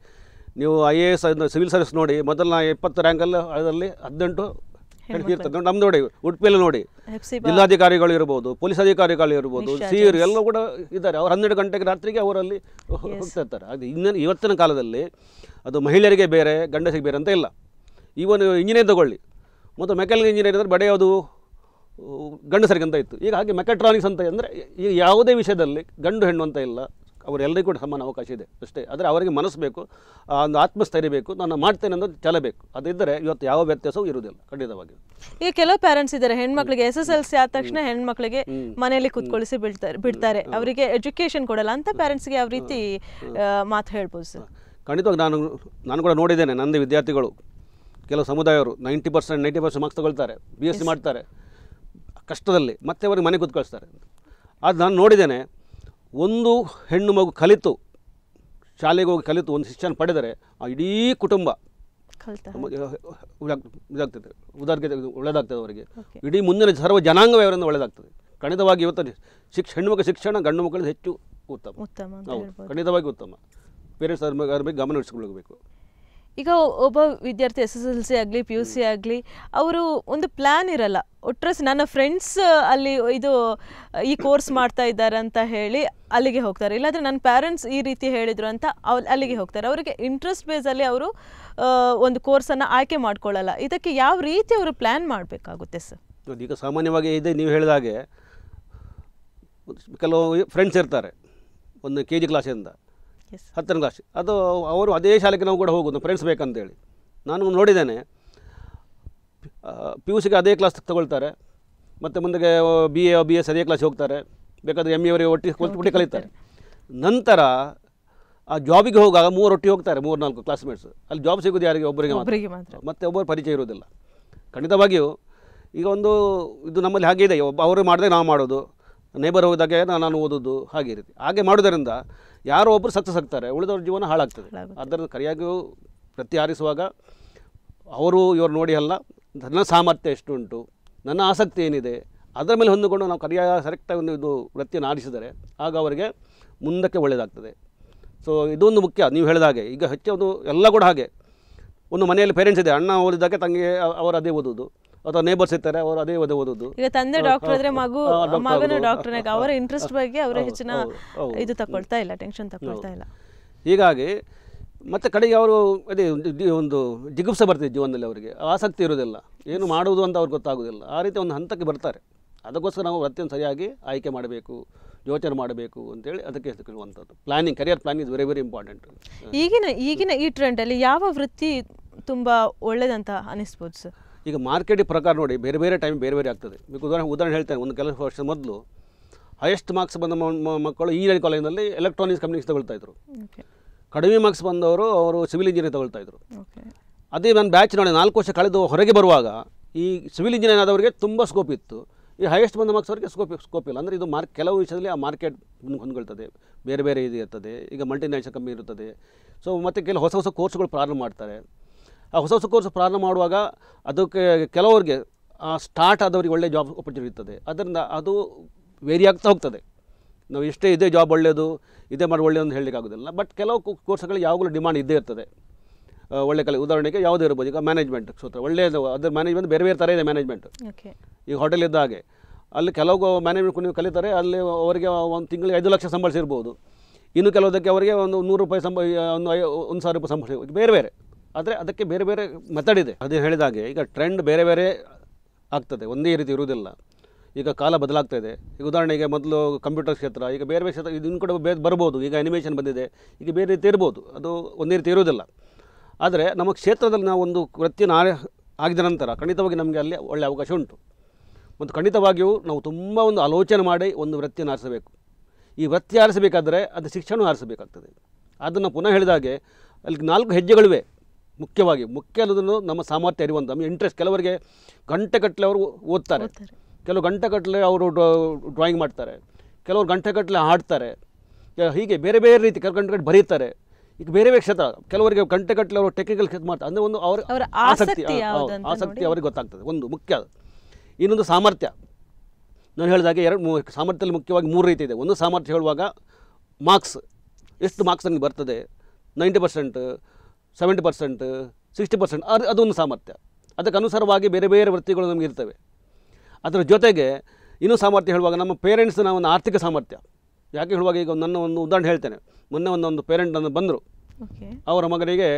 ನೀವು IAS ಸಿವಿಲ್ ಸರ್ವಿಸ್ ನೋಡಿ, ಮೊದಲ 20 ರ್ಯಾಂಕಲ್ಲಿ ಅದರಲ್ಲಿ 18 ಇರ್ತದೆ. ನಮ್ದು ನೋಡಿ ಉಡುಪಿಯಲ್ಲಿ ನೋಡಿ, ಜಿಲ್ಲಾಧಿಕಾರಿಗಳು ಇರ್ಬೋದು, ಪೊಲೀಸ್ ಅಧಿಕಾರಿಗಳು ಇರ್ಬೋದು, ಸಿಇಒ ಎಲ್ಲ ಕೂಡ ಇದ್ದಾರೆ. ಅವ್ರು 12 ಗಂಟೆಗೆ ರಾತ್ರಿಗೆ ಅವರಲ್ಲಿ ಹೋಗ್ತಾ ಇರ್ತಾರೆ. ಅದು ಇನ್ನೇನು ಇವತ್ತಿನ ಕಾಲದಲ್ಲಿ ಅದು ಮಹಿಳೆಯರಿಗೆ ಬೇರೆ ಗಂಡಸಿಗೆ ಬೇರೆ ಅಂತ ಇಲ್ಲ. ಈವನ್ ಇಂಜಿನಿಯರ್ ತಗೊಳ್ಳಿ ಮತ್ತು ಮೆಕ್ಯಾನಿಕಲ್ ಇಂಜಿನಿಯರ್ ಇದ್ದರೆ ಬಡೆಯೋದು ಗಂಡಸರಿಗೆ ಅಂತ ಇತ್ತು. ಈಗ ಹಾಗೆ ಮೆಕ್ಯಾಟ್ರಾನಿಕ್ಸ್ ಅಂತ ಅಂದರೆ ಈಗ ಯಾವುದೇ ವಿಷಯದಲ್ಲಿ ಗಂಡು ಹೆಣ್ಣು ಅಂತ ಇಲ್ಲ, ಅವರೆಲ್ಲರಿಗೂ ಕೂಡ ಸಮಾನ ಅವಕಾಶ ಇದೆ ಅಷ್ಟೇ. ಆದರೆ ಅವರಿಗೆ ಮನಸ್ಸು ಬೇಕು, ಒಂದು ಆತ್ಮಸ್ಥೈರ್ಯ ಬೇಕು, ನಾನು ಮಾಡ್ತೇನೆ ಅನ್ನೋದು ಛಲ ಬೇಕು. ಅದಿದ್ದರೆ ಇವತ್ತು ಯಾವ ವ್ಯತ್ಯಾಸವೂ ಇರುವುದಿಲ್ಲ ಖಂಡಿತವಾಗಿ. ಈಗ ಕೆಲವು ಪೇರೆಂಟ್ಸ್ ಇದ್ದಾರೆ, ಹೆಣ್ಮಕ್ಳಿಗೆ SSLC ಆದ ತಕ್ಷಣ ಹೆಣ್ಮಕ್ಳಿಗೆ ಮನೆಯಲ್ಲಿ ಕೂತ್ಕೊಳಿಸಿ ಬಿಡ್ತಾರೆ, ಅವರಿಗೆ ಎಜುಕೇಷನ್ ಕೊಡಲ್ಲ ಅಂತ ಪೇರೆಂಟ್ಸ್ಗೆ ಯಾವ ರೀತಿ ಮಾತು ಹೇಳ್ಬೋದು ಸರ್? ಖಂಡಿತವಾಗಿ ನಾನು ಕೂಡ ನೋಡಿದ್ದೇನೆ. ನನ್ನ ವಿದ್ಯಾರ್ಥಿಗಳು ಕೆಲವು ಸಮುದಾಯವರು 90% ಮಾರ್ಕ್ಸ್ ತಗೊಳ್ತಾರೆ, BSc ಮಾಡ್ತಾರೆ, ಕಷ್ಟದಲ್ಲಿ ಮತ್ತೆ ಅವ್ರಿಗೆ ಮನೆ ಕೂತ್ಕೊಳಿಸ್ತಾರೆ. ಅದು ನಾನು ನೋಡಿದ್ದೇನೆ. ಒಂದು ಹೆಣ್ಣು ಮಗು ಕಲಿತು ಶಾಲೆಗೆ ಹೋಗಿ ಕಲಿತು ಒಂದು ಶಿಕ್ಷಣ ಪಡೆದರೆ ಆ ಇಡೀ ಕುಟುಂಬ ಇದಾಗ್ತದೆ, ಒಳ್ಳೆಯದಾಗ್ತದೆ ಅವರಿಗೆ, ಇಡೀ ಮುಂದಿನ ಸರ್ವ ಜನಾಂಗವೇ ಅವರಿಂದ ಒಳ್ಳೆಯದಾಗ್ತದೆ ಖಂಡಿತವಾಗಿ. ಇವತ್ತು ಹೆಣ್ಣು ಮಕ್ಕಳ ಶಿಕ್ಷಣ ಗಂಡು ಮಕ್ಕಳಿಂದ ಹೆಚ್ಚು ಉತ್ತಮ, ಖಂಡಿತವಾಗಿ ಉತ್ತಮ. ಪೇರೆಂಟ್ಸ್ ಅದ್ರ ಬಗ್ಗೆ ಗಮನ ಹರಿಸಿಕೊಳ್ಳಬೇಕು. ಈಗ ಒಬ್ಬ ವಿದ್ಯಾರ್ಥಿ SSLC ಆಗಲಿ PUC ಆಗಲಿ ಅವರು ಒಂದು ಪ್ಲ್ಯಾನ್ ಇರಲ್ಲ, ಒಟ್ರಸ್ ನನ್ನ ಫ್ರೆಂಡ್ಸ್ ಅಲ್ಲಿ ಇದು ಈ ಕೋರ್ಸ್ ಮಾಡ್ತಾ ಇದ್ದಾರೆ ಅಂತ ಹೇಳಿ ಅಲ್ಲಿಗೆ ಹೋಗ್ತಾರೆ, ಇಲ್ಲಾಂದರೆ ನನ್ನ ಪ್ಯಾರೆಂಟ್ಸ್ ಈ ರೀತಿ ಹೇಳಿದರು ಅಂತ ಅಲ್ಲಿಗೆ ಹೋಗ್ತಾರೆ. ಅವರಿಗೆ ಇಂಟ್ರೆಸ್ಟ್ ಬೇಸಲ್ಲಿ ಅವರು ಒಂದು ಕೋರ್ಸನ್ನು ಆಯ್ಕೆ ಮಾಡ್ಕೊಳ್ಳಲ್ಲ. ಇದಕ್ಕೆ ಯಾವ ರೀತಿ ಅವರು ಪ್ಲ್ಯಾನ್ ಮಾಡಬೇಕಾಗುತ್ತೆ ಸರ್? ಈಗ ಸಾಮಾನ್ಯವಾಗಿ ಇದೆ, ನೀವು ಹೇಳಿದಾಗೆ ಕೆಲವು ಫ್ರೆಂಡ್ಸ್ ಇರ್ತಾರೆ ಒಂದು KG ಕ್ಲಾಸಿಂದ 10ನೇ ಕ್ಲಾಸ್, ಅದು ಅವರು ಅದೇ ಶಾಲೆಗೆ ನಾವು ಕೂಡ ಹೋಗೋದು ಫ್ರೆಂಡ್ಸ್ ಬೇಕಂತೇಳಿ. ನಾನು ನೋಡಿದ್ದೇನೆ PUCಗೆ ಅದೇ ಕ್ಲಾಸ್ ತಗೊಳ್ತಾರೆ, ಮತ್ತು ಮುಂದೆಗೆ BA BS ಅದೇ ಕ್ಲಾಸ್ ಹೋಗ್ತಾರೆ, ಬೇಕಾದರೆ MA ಅವರಿಗೆ ಒಟ್ಟಿಗೆ ಕಲಿತಾರೆ. ನಂತರ ಆ ಜಾಬಿಗೆ ಹೋಗುವಾಗ ಮೂರೊಟ್ಟಿ ಹೋಗ್ತಾರೆ, 3-4 ಕ್ಲಾಸ್ಮೇಟ್ಸ್. ಅಲ್ಲಿ ಜಾಬ್ ಸಿಗೋದು ಯಾರಿಗೆ? ಒಬ್ಬರಿಗೆ ಮಾತ್ರ, ಮತ್ತೆ ಒಬ್ಬರು ಪರಿಚಯ ಇರೋದಿಲ್ಲ ಖಂಡಿತವಾಗಿಯೂ. ಈಗ ಒಂದು ಇದು ನಮ್ಮಲ್ಲಿ ಹಾಗೆ ಇದೆ, ಅವರು ಮಾಡಿದಾಗ ನಾವು ಮಾಡೋದು, ನೇಬರ್ ಹೋಗಿದಾಗೆ ನಾನು ಓದೋದು, ಹಾಗೆ ರೀತಿ ಹಾಗೆ ಮಾಡೋದರಿಂದ ಯಾರೋ ಒಬ್ಬರು ಸಕ್ಸಸ್ ಆಗ್ತಾರೆ, ಉಳಿದವ್ರ ಜೀವನ ಹಾಳಾಗ್ತದೆ. ಅದರಿಂದ ಕರೆಯಾಗಿಯೂ ಪ್ರತಿ ಆರಿಸುವಾಗ ಅವರು ಇವರು ನೋಡಿ ಅಲ್ಲ, ನನ್ನ ಸಾಮರ್ಥ್ಯ ಎಷ್ಟುಂಟು, ನನ್ನ ಆಸಕ್ತಿ ಏನಿದೆ ಅದರ ಮೇಲೆ ಹೊಂದಿಕೊಂಡು ನಾವು ಕರೆಯಾಗಿ ಸೆಲೆಕ್ಟಾಗಿ ಒಂದು ಇದು ವೃತ್ತಿಯನ್ನು ಆರಿಸಿದರೆ ಆಗ ಅವರಿಗೆ ಮುಂದಕ್ಕೆ ಒಳ್ಳೆಯದಾಗ್ತದೆ. ಸೊ ಇದೊಂದು ಮುಖ್ಯ. ನೀವು ಹೇಳಿದಾಗೆ ಈಗ ಹೆಚ್ಚು ಒಂದು ಎಲ್ಲ ಕೂಡ ಹಾಗೆ, ಒಂದು ಮನೆಯಲ್ಲಿ ಪೇರೆಂಟ್ಸ್ ಇದೆ, ಅಣ್ಣ ಓದಿದಾಗೆ ತಂಗಿಗೆ ಅವರು ಅದೇ ಓದೋದು, ಅಥವಾ ನೇಬರ್ಸ್ ಇರ್ತಾರೆ ಅವರು ಅದೇ ಓದೋದು. ಈಗ ತಂದೆ ಡಾಕ್ಟರ್ ಆದರೆ ಮಗನ ಡಾಕ್ಟರ್ನೇ, ಅವರ ಇಂಟ್ರೆಸ್ಟ್ ಬಗ್ಗೆ ಅವರು ಹೆಚ್ಚಿನ ಇದು ತಗೊಳ್ತಾ ಇಲ್ಲ, ಟೆನ್ಷನ್ ತಗೊಳ್ತಾ ಇಲ್ಲ. ಹೀಗಾಗಿ ಮತ್ತು ಕಡೆಗೆ ಅವರು ಅದೇ ಒಂದು ಜಿಗುಪ್ಸೆ ಬರ್ತಿದೆ ಜೀವನದಲ್ಲಿ, ಅವರಿಗೆ ಆಸಕ್ತಿ ಇರೋದಿಲ್ಲ, ಏನು ಮಾಡೋದು ಅಂತ ಅವ್ರಿಗೆ ಗೊತ್ತಾಗೋದಿಲ್ಲ, ಆ ರೀತಿ ಒಂದು ಹಂತಕ್ಕೆ ಬರ್ತಾರೆ. ಅದಕ್ಕೋಸ್ಕರ ನಾವು ವೃತ್ತಿಯನ್ನು ಸರಿಯಾಗಿ ಆಯ್ಕೆ ಮಾಡಬೇಕು, ಯೋಚನೆ ಮಾಡಬೇಕು ಅಂತೇಳಿ ಅದಕ್ಕೆ ಹೇಳುವಂಥದ್ದು planning. Career planning is very very important. ಈಗಿನ ಈ ಟ್ರೆಂಡಲ್ಲಿ ಯಾವ ವೃತ್ತಿ ತುಂಬ ಒಳ್ಳೆಯದಂತ ಅನಿಸ್ಬೋದು ಸರ್? ಈಗ ಮಾರ್ಕೆಟ್ ಪ್ರಕಾರ ನೋಡಿ ಬೇರೆ ಬೇರೆ ಟೈಮ್ ಬೇರೆ ಬೇರೆ ಆಗ್ತದೆ. ಈಗ ಉದಾಹರಣೆ ಹೇಳ್ತೇನೆ. ಒಂದು ಕೆಲವು ವರ್ಷ ಮೊದಲು ಹೈಯೆಸ್ಟ್ ಮಾರ್ಕ್ಸ್ ಬಂದ ಮಕ್ಕಳು ಇಂಜಿನಿಯರಿಂಗ್ ಕಾಲೇಜಿನಲ್ಲಿ ಎಲೆಕ್ಟ್ರಾನಿಕ್ಸ್ ಕಂಪ್ನಿಸ್ ತೊಗೊಳ್ತಾಯಿದ್ರು, ಕಡಿಮೆ ಮಾರ್ಕ್ಸ್ ಬಂದವರು ಅವರು ಸಿವಿಲ್ ಇಂಜಿನಿಯರ್ ತೊಗೊಳ್ತಾಯಿದ್ರು. ಅದೇ ನನ್ನ ಬ್ಯಾಚ್ ನೋಡಿ 4 ವರ್ಷ ಕಳೆದು ಹೊರಗೆ ಬರುವಾಗ ಈ ಸಿವಿಲ್ ಇಂಜಿನಿಯರ್ ಆದವರಿಗೆ ತುಂಬ ಸ್ಕೋಪ್ ಇತ್ತು, ಈ ಹೈಯೆಸ್ಟ್ ಬಂದ ಮಾರ್ಕ್ಸ್ ಅವರಿಗೆ ಸ್ಕೋಪ್ ಇಲ್ಲ. ಅಂದರೆ ಇದು ಕೆಲವು ವಿಷಯದಲ್ಲಿ ಆ ಮಾರ್ಕೆಟ್ ಹೊಂದ್ಕೊಳ್ತದೆ, ಬೇರೆ ಬೇರೆ ಇದು ಇರ್ತದೆ. ಈಗ ಮಲ್ಟಿನ್ಯಾಷನಲ್ ಕಂಪ್ನಿ ಇರುತ್ತದೆ. ಸೊ ಮತ್ತು ಕೆಲವು ಹೊಸ ಹೊಸ ಕೋರ್ಸ್ಗಳು ಪ್ರಾರಂಭ ಮಾಡ್ತಾರೆ. ಆ ಹೊಸ ಕೋರ್ಸ್ ಪ್ರಾರಂಭ ಮಾಡುವಾಗ ಅದಕ್ಕೆ ಕೆಲವರಿಗೆ ಸ್ಟಾರ್ಟ್ ಆದವರಿಗೆ ಒಳ್ಳೆಯ ಜಾಬ್ ಆಪರ್ಚುನಿಟಿ ಇರ್ತದೆ. ಅದರಿಂದ ಅದು ವೇರಿ ಆಗ್ತಾ ಹೋಗ್ತದೆ. ನಾವು ಎಷ್ಟೇ ಇದೇ ಜಾಬ್ ಒಳ್ಳೆಯದು, ಇದೇ ಮಾಡಿ ಒಳ್ಳೆಯದು ಅಂತ ಹೇಳಲಿಕ್ಕಾಗೋದಿಲ್ಲ. ಬಟ್ ಕೆಲವು ಕೋರ್ಸ್ಗಳು ಯಾವಾಗಲೂ ಡಿಮಾಂಡ್ ಇದ್ದೇ ಇರ್ತದೆ. ಒಳ್ಳೆ ಕಲೆ ಉದಾಹರಣೆಗೆ ಯಾವುದೇ ಇರ್ಬೋದು. ಈಗ ಮ್ಯಾನೇಜ್ಮೆಂಟ್ ಕ್ಷೇತ್ರ ಒಳ್ಳೆಯದು, ಅದರ ಮ್ಯಾನೇಜ್ಮೆಂಟ್ ಬೇರೆ ಬೇರೆ ಥರ ಇದೆ. ಮ್ಯಾನೇಜ್ಮೆಂಟ್ ಈಗ ಹೋಟೆಲ್ ಇದ್ದ ಹಾಗೆ ಅಲ್ಲಿ ಕೆಲವು ಮ್ಯಾನೇಜ್ಮೆಂಟ್ ನೀವು ಕಲಿತಾರೆ, ಅಲ್ಲಿ ಅವರಿಗೆ ಒಂದು ತಿಂಗಳಿಗೆ 5 ಲಕ್ಷ ಸಂಬಳ ಸಿರ್ಬೋದು. ಇನ್ನು ಕೆಲವುದಕ್ಕೆ ಅವರಿಗೆ ಒಂದು 100 ರೂಪಾಯಿ ಒಂದು 1000 ರೂಪಾಯಿ ಸಂಬಳ, ಬೇರೆ ಬೇರೆ. ಆದರೆ ಅದಕ್ಕೆ ಬೇರೆ ಬೇರೆ ಮೆಥಡ್ ಇದೆ. ಅದೇ ಹೇಳಿದಾಗೆ ಈಗ ಟ್ರೆಂಡ್ ಬೇರೆ ಬೇರೆ ಆಗ್ತದೆ, ಒಂದೇ ರೀತಿ ಇರುವುದಿಲ್ಲ. ಈಗ ಕಾಲ ಬದಲಾಗ್ತಾಯಿದೆ. ಈಗ ಉದಾಹರಣೆಗೆ ಮೊದಲು ಕಂಪ್ಯೂಟರ್ ಕ್ಷೇತ್ರ, ಈಗ ಬೇರೆ ಬೇರೆ ಕ್ಷೇತ್ರ ಇದನ್ನು ಕೂಡ ಬೇರೆ ಬರ್ಬೋದು. ಈಗ ಅನಿಮೇಷನ್ ಬಂದಿದೆ, ಈಗ ಬೇರೆ ರೀತಿ ಇರ್ಬೋದು, ಅದು ಒಂದೇ ರೀತಿ ಇರೋದಿಲ್ಲ. ಆದರೆ ನಮ್ಮ ಕ್ಷೇತ್ರದಲ್ಲಿ ನಾವು ಒಂದು ವೃತ್ತಿಯನ್ನು ಆಗಿದ ನಂತರ ಖಂಡಿತವಾಗಿ ನಮಗೆ ಅಲ್ಲಿ ಒಳ್ಳೆಯ ಅವಕಾಶ ಉಂಟು. ಮತ್ತು ಖಂಡಿತವಾಗಿಯೂ ನಾವು ತುಂಬ ಒಂದು ಆಲೋಚನೆ ಮಾಡಿ ಒಂದು ವೃತ್ತಿಯನ್ನು ಆರಿಸಬೇಕು. ಈ ವೃತ್ತಿ ಆರಿಸಬೇಕಾದ್ರೆ ಅದು ಶಿಕ್ಷಣ ಆರಿಸಬೇಕಾಗ್ತದೆ. ಅದನ್ನು ಪುನಃ ಹೇಳಿದಾಗೆ ಅಲ್ಲಿ 4 ಹೆಜ್ಜೆಗಳಿವೆ. ಮುಖ್ಯವಾಗಿ ಮುಖ್ಯದನ್ನು ನಮ್ಮ ಸಾಮರ್ಥ್ಯ ಅರಿವಂತ ನಮ್ಮ ಇಂಟ್ರೆಸ್ಟ್ ಕೆಲವರಿಗೆ ಗಂಟೆಗಟ್ಟಲೆ ಅವರು ಓದ್ತಾರೆ ಕೆಲವು ಗಂಟೆಗಟ್ಟಲೆ ಅವರು ಡ್ರಾಯಿಂಗ್ ಮಾಡ್ತಾರೆ ಕೆಲವರು ಗಂಟೆಗಟ್ಟಲೆ ಹಾಡ್ತಾರೆ ಹೀಗೆ ಬೇರೆ ಬೇರೆ ರೀತಿ ಕೆಲವು ಗಂಟೆಗಟ್ಟಲೆ ಬರೀತಾರೆ ಈಗ ಬೇರೆ ಬೇರೆ ಕ್ಷೇತ್ರ ಕೆಲವರಿಗೆ ಗಂಟೆಗಟ್ಟಲೆ ಅವರು ಟೆಕ್ನಿಕಲ್ ಕೆಲಸ ಮಾಡ್ತಾರೆ ಅಂದರೆ ಒಂದು ಅವರ ಆಸಕ್ತಿ ಅವರಿಗೆ ಗೊತ್ತಾಗ್ತದೆ ಒಂದು ಮುಖ್ಯ ಇನ್ನೊಂದು ಸಾಮರ್ಥ್ಯ ನಾನು ಹೇಳಿದಾಗೆ ಎರಡು ಸಾಮರ್ಥ್ಯದಲ್ಲಿ ಮುಖ್ಯವಾಗಿ ಮೂರು ರೀತಿ ಇದೆ ಒಂದು ಸಾಮರ್ಥ್ಯ ಹೇಳುವಾಗ ಮಾರ್ಕ್ಸ್ ಎಷ್ಟು ಮಾರ್ಕ್ಸ್ ನನಗೆ ಬರ್ತದೆ 90% 70% 60% ಅದೊಂದು ಸಾಮರ್ಥ್ಯ ಅದಕ್ಕನುಸಾರವಾಗಿ ಬೇರೆ ಬೇರೆ ವೃತ್ತಿಗಳು ನಮಗೆ ಇರ್ತವೆ ಅದರ ಜೊತೆಗೆ ಇನ್ನೂ ಸಾಮರ್ಥ್ಯ ಹೇಳುವಾಗ ನಮ್ಮ ಪೇರೆಂಟ್ಸ್ ನಾವು ಒಂದು ಆರ್ಥಿಕ ಸಾಮರ್ಥ್ಯ ಯಾಕೆ ಹೇಳುವಾಗ ಈಗ ನನ್ನ ಒಂದು ಉದಾಹರಣೆ ಹೇಳ್ತೇನೆ ಮೊನ್ನೆ ಒಂದೊಂದು ಪೇರೆಂಟ್ ನನ್ನ ಬಂದರು ಅವರ ಮಗನಿಗೆ